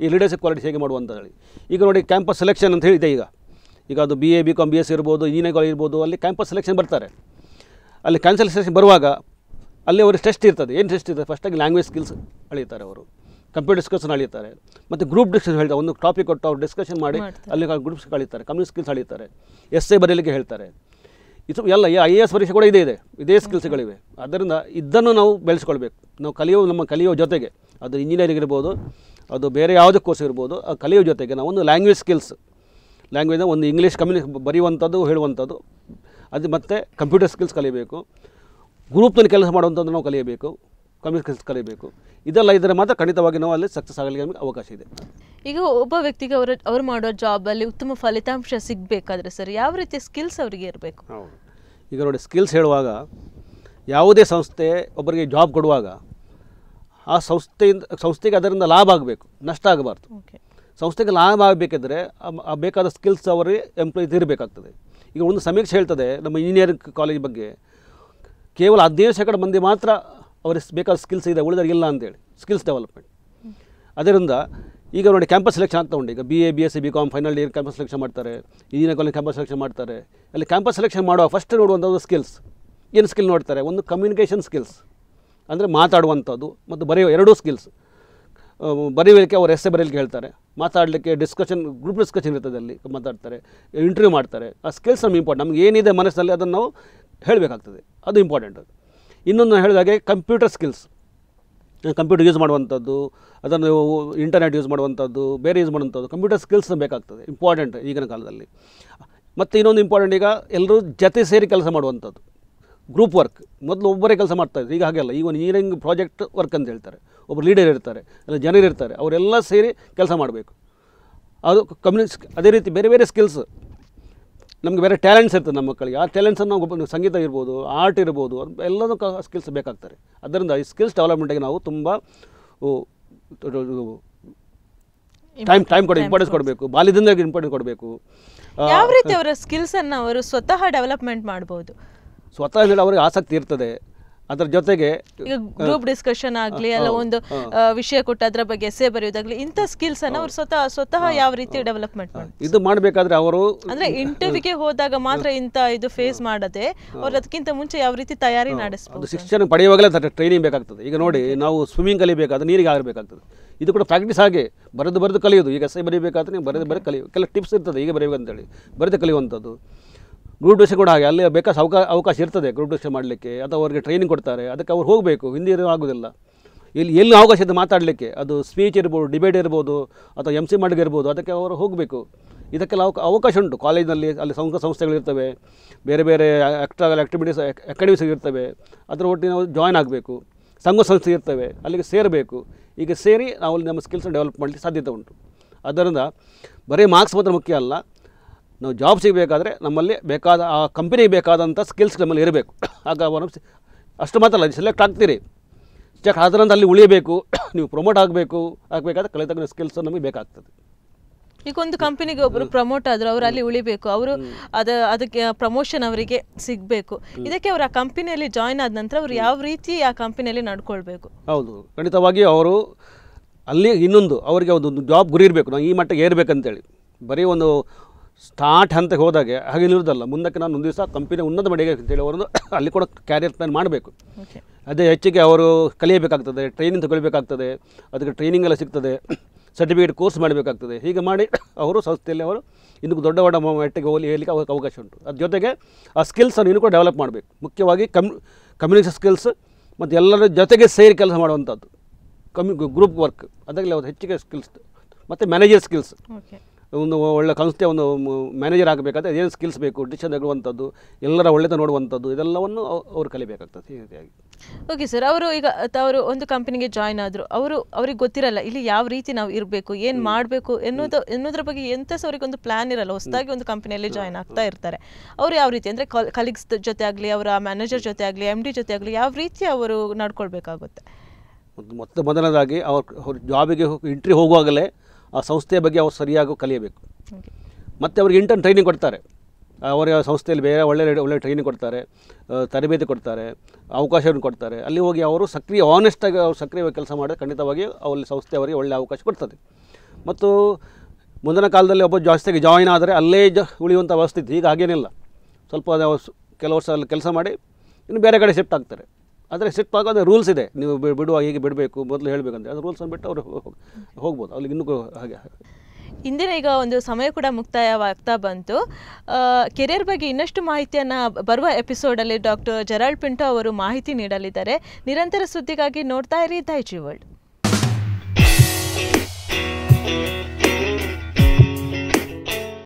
ಈ ಲೀಡರ್ಶಿಪ್ ಕ್ವಾಲಿಟೀಸ್ ಹೇಗೆ ಮಾಡುವಂಥ ಹೇಳಿ. ಈಗ ನೋಡಿ ಕ್ಯಾಂಪಸ್ ಸೆಲೆಕ್ಷನ್ ಅಂತ ಹೇಳಿದೆ. ಈಗ ಅದು BA BCom BSc ಇರ್ಬೋದು, ಇಂಜಿನಿಯರ್ಗಳು ಇರ್ಬೋದು, ಅಲ್ಲಿ ಕ್ಯಾಂಪಸ್ ಸೆಲೆಕ್ಷನ್ ಬರ್ತಾರೆ. ಅಲ್ಲಿ ಕ್ಯಾನ್ಸಲ್ ಸೆಲೆಕ್ಷನ್ ಬರುವಾಗ ಅಲ್ಲಿ ಅವ್ರಿಗೆ ಟೆಸ್ಟ್ ಇರ್ತದೆ. ಏನು ಟೆಸ್ಟ್ ಇರ್ತದೆ? ಫಸ್ಟಾಗಿ ಲ್ಯಾಂಗ್ವೇಜ್ ಸ್ಕಿಲ್ಸ್ ಅಳೀತಾರೆ ಅವರು, ಕಂಪ್ಯೂಟರ್ ಸ್ಕಿಲ್ಸ್ನ ಅಳೀತಾರೆ, ಮತ್ತು ಗ್ರೂಪ್ ಡಿಸ್ಕಷನ್ ಹೇಳ್ತಾರೆ. ಒಂದು ಟಾಪಿಕ್ ಕೊಟ್ಟು ಅವ್ರು ಡಿಸ್ಕಷನ್ ಮಾಡಿ ಅಲ್ಲಿ ಗ್ರೂಪ್ಸ್ ಅಳೀತಾರೆ, ಕಮ್ಯುನಿಕೇಷನ್ ಸ್ಕಿಲ್ಸ್ ಅಳೀತಾರೆ, ಎಸ್ಸೇ ಬರೀಲಿಕ್ಕೆ ಹೇಳ್ತಾರೆ. ಇದು ಎಲ್ಲ IAS ಪರೀಕ್ಷೆ ಕೂಡ ಇದೇ ಸ್ಕಿಲ್ಸ್ಗಳಿವೆ. ಆದ್ದರಿಂದ ಇದನ್ನು ನಾವು ಬೆಳೆಸ್ಕೊಳ್ಬೇಕು. ನಾವು ನಮ್ಮ ಕಲಿಯೋ ಜೊತೆಗೆ, ಅದು ಇಂಜಿನಿಯರಿಂಗ್ ಇರ್ಬೋದು, ಅದು ಬೇರೆ ಯಾವುದೇ ಕೋರ್ಸ್ ಇರ್ಬೋದು, ಆ ಕಲಿಯೋ ಜೊತೆಗೆ ನಾವು ಒಂದು ಲ್ಯಾಂಗ್ವೇಜ್ ಸ್ಕಿಲ್ಸ್, ಲ್ಯಾಂಗ್ವೇಜ್ ಒಂದು ಇಂಗ್ಲೀಷ್ ಬರೆಯುವಂಥದ್ದು, ಹೇಳುವಂಥದ್ದು, ಅದು ಮತ್ತು ಕಂಪ್ಯೂಟರ್ ಸ್ಕಿಲ್ಸ್ ಕಲಿಯಬೇಕು. ಗ್ರೂಪ್ನಲ್ಲಿ ಕೆಲಸ ಮಾಡುವಂಥದ್ದು ನಾವು ಕಲಿಯಬೇಕು, ಕಮ್ಯುನಿಕೇಷನ್ ಕಲಿಯಬೇಕು. ಇದೆಲ್ಲ ಇದ್ದರೆ ಮಾತ್ರ ಖಂಡಿತವಾಗಿ ನಾವು ಅಲ್ಲಿ ಸಕ್ಸಸ್ ಆಗಲಿಕ್ಕೆ ನಮಗೆ ಅವಕಾಶ ಇದೆ. ಈಗ ಒಬ್ಬ ವ್ಯಕ್ತಿಗೆ ಅವರು ಮಾಡೋ ಜಾಬಲ್ಲಿ ಉತ್ತಮ ಫಲಿತಾಂಶ ಸಿಗಬೇಕಾದ್ರೆ ಸರ್ ಯಾವ ರೀತಿಯ ಸ್ಕಿಲ್ಸ್ ಅವರಿಗೆ ಇರಬೇಕು? ಹೌದು, ಈಗ ನೋಡಿ ಸ್ಕಿಲ್ಸ್ ಹೇಳುವಾಗ ಯಾವುದೇ ಸಂಸ್ಥೆ ಒಬ್ಬರಿಗೆ ಜಾಬ್ ಕೊಡುವಾಗ ಆ ಸಂಸ್ಥೆಗೆ ಅದರಿಂದ ಲಾಭ ಆಗಬೇಕು, ನಷ್ಟ ಆಗಬಾರ್ದು. ಸಂಸ್ಥೆಗೆ ಲಾಭ ಆಗಬೇಕಿದ್ರೆ ಆ ಬೇಕಾದ ಸ್ಕಿಲ್ಸ್ ಅವರಿಗೆ ಎಂಪ್ಲಾಯೀಸ್ ಇರಬೇಕಾಗ್ತದೆ. ಈಗ ಒಂದು ಸಮೀಕ್ಷೆ ಹೇಳ್ತದೆ ನಮ್ಮ ಇಂಜಿನಿಯರಿಂಗ್ ಕಾಲೇಜ್ ಬಗ್ಗೆ, ಕೇವಲ 15% ಮಂದಿ ಮಾತ್ರ ಅವ್ರಿಗೆ ಬೇಕಾದ ಸ್ಕಿಲ್ಸ್ ಇದೆ, ಉಳಿದ್ರೆ ಇಲ್ಲ ಅಂತೇಳಿ. Skills development. ಅದರಿಂದ ಈಗ ನೋಡಿ ಕ್ಯಾಂಪಸ್ ಸೆಲೆಕ್ಷನ್ ಆಗ್ತಾ ಉಂಟು. ಈಗ BA BSc BCom final year campus selection ಮಾಡ್ತಾರೆ, ಇಂಜಿನಿಯರ್ ಕಾಲೇಜ್ ಕ್ಯಾಂಪಸ್ ಸೆಲೆಕ್ಷನ್ ಮಾಡ್ತಾರೆ. ಅಲ್ಲಿ ಕ್ಯಾಂಪಸ್ ಸೆಲೆಕ್ಷನ್ ಮಾಡುವಾಗ ಫಸ್ಟ್ ನೋಡುವಂಥದ್ದು ಸ್ಕಿಲ್ಸ್. ಏನು ಸ್ಕಿಲ್ ನೋಡ್ತಾರೆ? ಒಂದು ಕಮ್ಯುನಿಕೇಷನ್ ಸ್ಕಿಲ್ಸ್, ಅಂದರೆ ಮಾತಾಡುವಂಥದ್ದು ಮತ್ತು ಬರೆಯೋ, ಎರಡೂ ಸ್ಕಿಲ್ಸ್. ಬರೆಯಲಿಕ್ಕೆ ಅವ್ರು ಎಸ್ಸೆ ಬರೀಲಿಕ್ಕೆ ಹೇಳ್ತಾರೆ, ಮಾತಾಡಲಿಕ್ಕೆ ಡಿಸ್ಕಷನ್, ಗ್ರೂಪ್ ಡಿಸ್ಕಷನ್ ಇರ್ತದೆ, ಅಲ್ಲಿ ಮಾತಾಡ್ತಾರೆ, ಇಂಟರ್ವ್ಯೂ ಮಾಡ್ತಾರೆ. ಆ ಸ್ಕಿಲ್ಸ್ ನಮ್ಗೆ ಇಂಪಾರ್ಟೆಂಟ್. ನಮ್ಗೆ ಏನಿದೆ ಮನಸ್ಸಿನಲ್ಲಿ ಅದನ್ನು ನಾವು ಹೇಳಬೇಕಾಗ್ತದೆ, ಅದು ಇಂಪಾರ್ಟೆಂಟ್. ಅದು ಇನ್ನೊಂದು ಹೇಳಿದಾಗೆ ಕಂಪ್ಯೂಟರ್ ಸ್ಕಿಲ್ಸ್, ಕಂಪ್ಯೂಟರ್ ಯೂಸ್ ಮಾಡುವಂಥದ್ದು, ಅದನ್ನು ಇಂಟರ್ನೆಟ್ ಯೂಸ್ ಮಾಡುವಂಥದ್ದು, ಬೇರೆ ಯೂಸ್ ಮಾಡುವಂಥದ್ದು, ಕಂಪ್ಯೂಟರ್ ಸ್ಕಿಲ್ಸ್ ಬೇಕಾಗ್ತದೆ, ಇಂಪಾರ್ಟೆಂಟ್ ಈಗಿನ ಕಾಲದಲ್ಲಿ. ಮತ್ತು ಇನ್ನೊಂದು ಇಂಪಾರ್ಟೆಂಟ್, ಈಗ ಎಲ್ಲರೂ ಜೊತೆ ಸೇರಿ ಕೆಲಸ ಮಾಡುವಂಥದ್ದು, ಗ್ರೂಪ್ ವರ್ಕ್. ಮೊದಲು ಒಬ್ಬರೇ ಕೆಲಸ ಮಾಡ್ತಾಯಿದ್ರು, ಈಗ ಹಾಗೆಲ್ಲ. ಈಗ ಒಂದು ಇಂಜಿನಿಯರಿಂಗ್ ಪ್ರಾಜೆಕ್ಟ್ ವರ್ಕ್ ಅಂತ ಹೇಳ್ತಾರೆ, ಒಬ್ಬರು ಲೀಡರ್ ಇರ್ತಾರೆ, ಎಲ್ಲ ಜನರಿರ್ತಾರೆ, ಅವರೆಲ್ಲ ಸೇರಿ ಕೆಲಸ ಮಾಡಬೇಕು. ಅದು ಅದೇ ರೀತಿ ಬೇರೆ ಬೇರೆ ಸ್ಕಿಲ್ಸ್, ನಮಗೆ ಬೇರೆ ಟ್ಯಾಲೆಂಟ್ಸ್ ಇರ್ತದೆ ನಮ್ಮ ಮಕ್ಕಳಿಗೆ. ಆ ಟ್ಯಾಲೆಂಟ್ಸನ್ನು ನಾವು ಸಂಗೀತ ಇರ್ಬೋದು, ಆರ್ಟ್ ಇರ್ಬೋದು, ಎಲ್ಲದೂ ಸ್ಕಿಲ್ಸ್ ಬೇಕಾಗ್ತಾರೆ. ಅದರಿಂದ ಈ ಸ್ಕಿಲ್ಸ್ ಡೆವಲಪ್ಮೆಂಟಿಗೆ ನಾವು ತುಂಬ ಟೈಮ್ ಕೊಡಬೇಕು, ಇಂಪಾರ್ಟೆನ್ಸ್ ಕೊಡಬೇಕು, ಬಾಲ್ಯದಿಂದ ಇಂಪಾರ್ಟೆನ್ಸ್ ಕೊಡಬೇಕು. ಯಾವ ರೀತಿ ಅವರ ಸ್ಕಿಲ್ಸನ್ನು ಅವರು ಸ್ವತಃ ಡೆವಲಪ್ಮೆಂಟ್ ಮಾಡ್ಬೋದು? ಸ್ವತಃ ಅವರಿಗೆ ಆಸಕ್ತಿ ಇರ್ತದೆ, ಅದರ ಜೊತೆಗೆ ಗ್ರೂಪ್ ಡಿಸ್ಕಷನ್ ಆಗಲಿ ಅಲ್ಲ ಒಂದು ವಿಷಯ ಕೊಟ್ಟ ಅದರ ಬಗ್ಗೆ ಎಸೆ ಬರೆಯೋದಾಗಲಿ ಇಂತ ಸ್ಕಿಲ್ಸ್ ಅನ್ನು ಅವರು ಸ್ವತಃ ಯಾವ ರೀತಿ ಡೆವಲಪ್ಮೆಂಟ್ ಮಾಡ್ತಾರೆ. ಇದು ಮಾಡಬೇಕಾದ್ರೆ ಅವರು ಅಂದ್ರೆ ಇಂಟರ್ವ್ಯೂಗೆ ಹೋದಾಗ ಮಾತ್ರ ಇಂತ ಇದು ಫೇಸ್ ಮಾಡದೆ ಅವರು ಅದಕ್ಕಿಂತ ಮುಂಚೆ ಯಾವ ರೀತಿ ತಯಾರಿ ನಡೆಸಬಹುದು. ಶಿಕ್ಷಣ ಪಡೆಯುವಾಗಲೇ ಟ್ರೈನಿಂಗ್ ಬೇಕಾಗ್ತದೆ. ಈಗ ನೋಡಿ ನಾವು ಸ್ವಿಮ್ಮಿಂಗ್ ಕಲಿಬೇಕಾದ್ರೆ ನೀರಿಗೆ ಆಗಬೇಕಾಗ್ತದೆ. ಇದು ಕೂಡ ಪ್ರಾಕ್ಟೀಸ್ ಆಗಿ ಬರೆದು ಕಲಿಯೋದು. ಈಗ ಎಸೆ ಬರೀಬೇಕಾದ್ರೆ ನೀವು ಬರೆದು ಕಲಿಯೋದು. ಕೆಲವು ಟಿಪ್ಸ್ ಇರ್ತದೆ ಹೀಗೆ ಬರೀಬೇಕಂತೇಳಿ ಬರೆದು ಕಲಿಯುವಂಥದ್ದು. ಗ್ರೂಪ್ ಡಿಸ್ಕಷನ್ ಕೂಡ ಹಾಗೆ ಅಲ್ಲಿ ಬೇಕಾದ ಅವಕಾಶ ಇರ್ತದೆ. ಗ್ರೂಪ್ ಡಿಸ್ಕಷನ್ ಮಾಡಲಿಕ್ಕೆ ಅಥವಾ ಅವರಿಗೆ ಟ್ರೈನಿಂಗ್ ಕೊಡ್ತಾರೆ. ಅದಕ್ಕೆ ಅವ್ರು ಹೋಗಬೇಕು, ಹಿಂದೆ ಇರೋ ಆಗೋದಿಲ್ಲ. ಎಲ್ಲಿ ಅವಕಾಶ ಇದೆ ಮಾತಾಡಲಿಕ್ಕೆ, ಅದು ಸ್ಪೀಚ್ ಇರ್ಬೋದು, ಡಿಬೇಟ್ ಇರ್ಬೋದು, ಅಥವಾ MC ಮಾಡಿಗೆ ಇರ್ಬೋದು, ಅದಕ್ಕೆ ಅವರು ಹೋಗಬೇಕು. ಇದಕ್ಕೆಲ್ಲ ಅವಕಾಶ ಉಂಟು ಕಾಲೇಜಿನಲ್ಲಿ. ಅಲ್ಲಿ ಸಂಸ್ಥೆಗಳಿರ್ತವೆ, ಬೇರೆ ಬೇರೆ ಎಕ್ಸ್ಟ್ರಾ ಆ್ಯಕ್ಟಿವಿಟೀಸ್ ಅಕಾಡೆಮಿಸ್ ಇರ್ತವೆ. ಅದರ ಒಟ್ಟಿಗೆ ನಾವು ಜಾಯ್ನ್ ಆಗಬೇಕು. ಸಂಘ ಸಂಸ್ಥೆ ಇರ್ತವೆ, ಅಲ್ಲಿಗೆ ಸೇರಬೇಕು. ಈಗ ಸೇರಿ ನಾವು ನಮ್ಮ ಸ್ಕಿಲ್ಸ್ನ ಡೆವಲಪ್ ಮಾಡಲಿಕ್ಕೆ ಸಾಧ್ಯತೆ ಉಂಟು. ಆದ್ದರಿಂದ ಬರೀ ಮಾರ್ಕ್ಸ್ ಮಾತ್ರ ಮುಖ್ಯ ಅಲ್ಲ. ನಾವು ಜಾಬ್ ಸಿಗಬೇಕಾದ್ರೆ ನಮ್ಮಲ್ಲಿ ಬೇಕಾದ ಆ ಕಂಪನಿಗೆ ಬೇಕಾದಂಥ ಸ್ಕಿಲ್ಸ್ ನಮ್ಮಲ್ಲಿ ಇರಬೇಕು. ಆಗ ಅವನು ಅಷ್ಟು ಮಾತ್ರ ಅಲ್ಲ, ಸೆಲೆಕ್ಟ್ ಆಗ್ತೀರಿ, ಚೆಕ್ ಆದ ನಂತರ ಅಲ್ಲಿ ಉಳಿಯಬೇಕು, ನೀವು ಪ್ರಮೋಟ್ ಆಗಬೇಕು. ಆಗಬೇಕಾದ್ರೆ ಕಲಿತಕ್ಕಂಥ ಸ್ಕಿಲ್ಸ್ ನಮಗೆ ಬೇಕಾಗ್ತದೆ. ಈಗ ಒಂದು ಕಂಪನಿಗೆ ಒಬ್ಬರು ಪ್ರಮೋಟ್ ಆದರೂ ಅವರು ಅಲ್ಲಿ ಉಳಿಬೇಕು, ಅವರು ಅದಕ್ಕೆ ಪ್ರಮೋಷನ್ ಅವರಿಗೆ ಸಿಗಬೇಕು. ಇದಕ್ಕೆ ಅವರು ಆ ಕಂಪನಿಯಲ್ಲಿ ಜಾಯ್ನ್ ಆದ ನಂತರ ಅವರು ಯಾವ ರೀತಿ ಆ ಕಂಪನಿಯಲ್ಲಿ ನಡ್ಕೊಳ್ಬೇಕು? ಹೌದು, ಖಂಡಿತವಾಗಿ ಅವರು ಅಲ್ಲಿ ಇನ್ನೊಂದು ಅವರಿಗೆ ಒಂದು ಜಾಬ್ ಗುರಿ ಇರಬೇಕು. ನಾವು ಈ ಮಟ್ಟಿಗೆ ಏರ್ಬೇಕಂತೇಳಿ ಬರೀ ಒಂದು ಸ್ಟಾರ್ಟ್ ಹಂತಕ್ಕೆ ಹೋದಾಗೆ ಹಾಗೆ ಇರುವುದಲ್ಲ. ಮುಂದಕ್ಕೆ ನಾನು ಒಂದು ದಿವಸ ಕಂಪನಿ ಉನ್ನತ ಮಡಿಗೆ ಅಂತೇಳಿ ಅವರನ್ನು ಅಲ್ಲಿ ಕೂಡ ಕ್ಯಾರಿಯರ್ ಪ್ಲ್ಯಾನ್ ಮಾಡಬೇಕು. ಅದೇ ಹೆಚ್ಚಿಗೆ ಅವರು ಕಲಿಯಬೇಕಾಗ್ತದೆ, ಟ್ರೈನಿಂಗ್ ತೊಗೊಳ್ಬೇಕಾಗ್ತದೆ, ಅದಕ್ಕೆ ಟ್ರೈನಿಂಗ್ ಎಲ್ಲ ಸಿಗ್ತದೆ, ಸರ್ಟಿಫಿಕೇಟ್ ಕೋರ್ಸ್ ಮಾಡಬೇಕಾಗ್ತದೆ. ಹೀಗೆ ಮಾಡಿ ಅವರು ಸಂಸ್ಥೆಯಲ್ಲಿ ಅವರು ಇನ್ನೂ ದೊಡ್ಡ ದೊಡ್ಡ ಮಟ್ಟಿಗೆ ಹೋಗಿ ಹೇಳಲಿಕ್ಕೆ ಅವಕಾಶ ಉಂಟು. ಅದ್ರ ಜೊತೆಗೆ ಆ ಸ್ಕಿಲ್ಸನ್ನು ಇನ್ನೂ ಕೂಡ ಡೆವಲಪ್ ಮಾಡಬೇಕು. ಮುಖ್ಯವಾಗಿ ಕಮ್ಯುನಿಕೇಷನ್ ಸ್ಕಿಲ್ಸ್ ಮತ್ತು ಎಲ್ಲರ ಜೊತೆಗೆ ಸೇರಿ ಕೆಲಸ ಮಾಡುವಂಥದ್ದು, ಗ್ರೂಪ್ ವರ್ಕ್, ಅದರಲ್ಲಿ ಅವ್ರು ಹೆಚ್ಚಿಗೆ ಸ್ಕಿಲ್ಸ್. ಮತ್ತು ಮ್ಯಾನೇಜರ್ ಸ್ಕಿಲ್ಸ್, ಒಂದು ಒಳ್ಳೆ ಸಂಸ್ಥೆ ಒಂದು ಮ್ಯಾನೇಜರ್ ಆಗಬೇಕಾದ್ರೆ ಅದೇನು ಸ್ಕಿಲ್ಸ್ ಬೇಕು, ಡಿಸಿಷನ್ ತಗೊಳ್ಳುವಂಥದ್ದು, ಎಲ್ಲರ ಒಳ್ಳೆಯದು ನೋಡುವಂಥದ್ದು, ಇದೆಲ್ಲವನ್ನು ಅವ್ರು ಕಲಿಬೇಕಾಗ್ತದೆ. ಈ ರೀತಿಯಾಗಿ ಓಕೆ ಸರ್, ಅವರು ಈಗ ಅವರು ಒಂದು ಕಂಪನಿಗೆ ಜಾಯ್ನ್ ಆದರು, ಅವ್ರಿಗೆ ಗೊತ್ತಿರಲ್ಲ ಇಲ್ಲಿ ಯಾವ ರೀತಿ ನಾವು ಇರಬೇಕು, ಏನು ಮಾಡಬೇಕು ಎನ್ನುವುದರ ಬಗ್ಗೆ ಎಂತ ಸಹ ಅವ್ರಿಗೆ ಒಂದು ಪ್ಲಾನ್ ಇರಲ್ಲ. ಹೊಸದಾಗಿ ಒಂದು ಕಂಪನಿಯಲ್ಲಿ ಜಾಯ್ನ್ ಆಗ್ತಾ ಇರ್ತಾರೆ. ಅವರು ಯಾವ ರೀತಿ ಅಂದರೆ ಕಲೀಗ್ಸ್ ಜೊತೆ ಆಗಲಿ, ಅವರ ಮ್ಯಾನೇಜರ್ ಜೊತೆ ಆಗಲಿ, MD ಜೊತೆ ಆಗಲಿ ಯಾವ ರೀತಿ ಅವರು ನಡ್ಕೊಳ್ಬೇಕಾಗುತ್ತೆ? ಮೊದಲನೇದಾಗಿ ಅವ್ರ ಜಾಬಿಗೆ ಎಂಟ್ರಿ ಹೋಗುವಾಗಲೇ ಆ ಸಂಸ್ಥೆಯ ಬಗ್ಗೆ ಅವ್ರು ಸರಿಯಾಗಿ ಕಲಿಯಬೇಕು. ಮತ್ತು ಅವ್ರಿಗೆ ಇಂಟರ್ನ್ ಟ್ರೈನಿಂಗ್ ಕೊಡ್ತಾರೆ, ಅವರ ಸಂಸ್ಥೆಯಲ್ಲಿ ಬೇರೆ ಒಳ್ಳೆ ಟ್ರೈನಿಂಗ್ ಕೊಡ್ತಾರೆ, ತರಬೇತಿ ಕೊಡ್ತಾರೆ, ಅವಕಾಶವನ್ನು ಕೊಡ್ತಾರೆ. ಅಲ್ಲಿ ಹೋಗಿ ಅವರು ಆನೆಸ್ಟಾಗಿ ಅವ್ರು ಸಕ್ರಿಯವಾಗಿ ಕೆಲಸ ಮಾಡಿದ್ರೆ ಖಂಡಿತವಾಗಿ ಅಲ್ಲಿ ಸಂಸ್ಥೆ ಅವರಿಗೆ ಒಳ್ಳೆಯ ಅವಕಾಶ ಕೊಡ್ತದೆ. ಮತ್ತು ಮುಂದಿನ ಕಾಲದಲ್ಲಿ ಒಬ್ಬ ಜಾಸ್ತಿಯಾಗಿ ಜಾಯಿನ್ ಆದರೆ ಅಲ್ಲೇ ಉಳಿಯುವಂಥ ಪರಿಸ್ಥಿತಿ ಈಗ ಹಾಗೇನಿಲ್ಲ. ಸ್ವಲ್ಪ ಕೆಲವು ವರ್ಷ ಅಲ್ಲಿ ಕೆಲಸ ಮಾಡಿ ಇನ್ನು ಬೇರೆ ಕಡೆ ಶಿಫ್ಟ್ ಆಗ್ತಾರೆ. ಆದರೆ ಸಿಟ್ ಆಗೋದೇ ರೂಲ್ಸ್ ಇದೆ, ನೀವು ಬಿಡುವಾಗ ಹೀಗೆ ಬಿಡಬೇಕು ಮೊದಲು ಹೇಳಬೇಕಂದ್ರೆ ಅದು ರೂಲ್ಸನ್ನು ಬಿಟ್ಟು ಅವರು ಹೋಗ್ಬೋದು. ಅವ್ರಿಗೆ ಇನ್ನೂ ಹಾಗೆ ಇಂದಿನ ಈಗ ಒಂದು ಸಮಯ ಕೂಡ ಮುಕ್ತಾಯವಾಗ್ತಾ ಬಂತು. ಕೆರಿಯರ್ ಬಗ್ಗೆ ಇನ್ನಷ್ಟು ಮಾಹಿತಿಯನ್ನು ಬರುವ ಎಪಿಸೋಡಲ್ಲಿ ಡಾಕ್ಟರ್ ಜೆರಾಲ್ಡ್ ಪಿಂಟೋ ಅವರು ಮಾಹಿತಿ ನೀಡಲಿದ್ದಾರೆ. ನಿರಂತರ ಸುದ್ದಿಗಾಗಿ ನೋಡ್ತಾ ಇರಿ ದೈಜಿ ವರ್ಲ್ಡ್.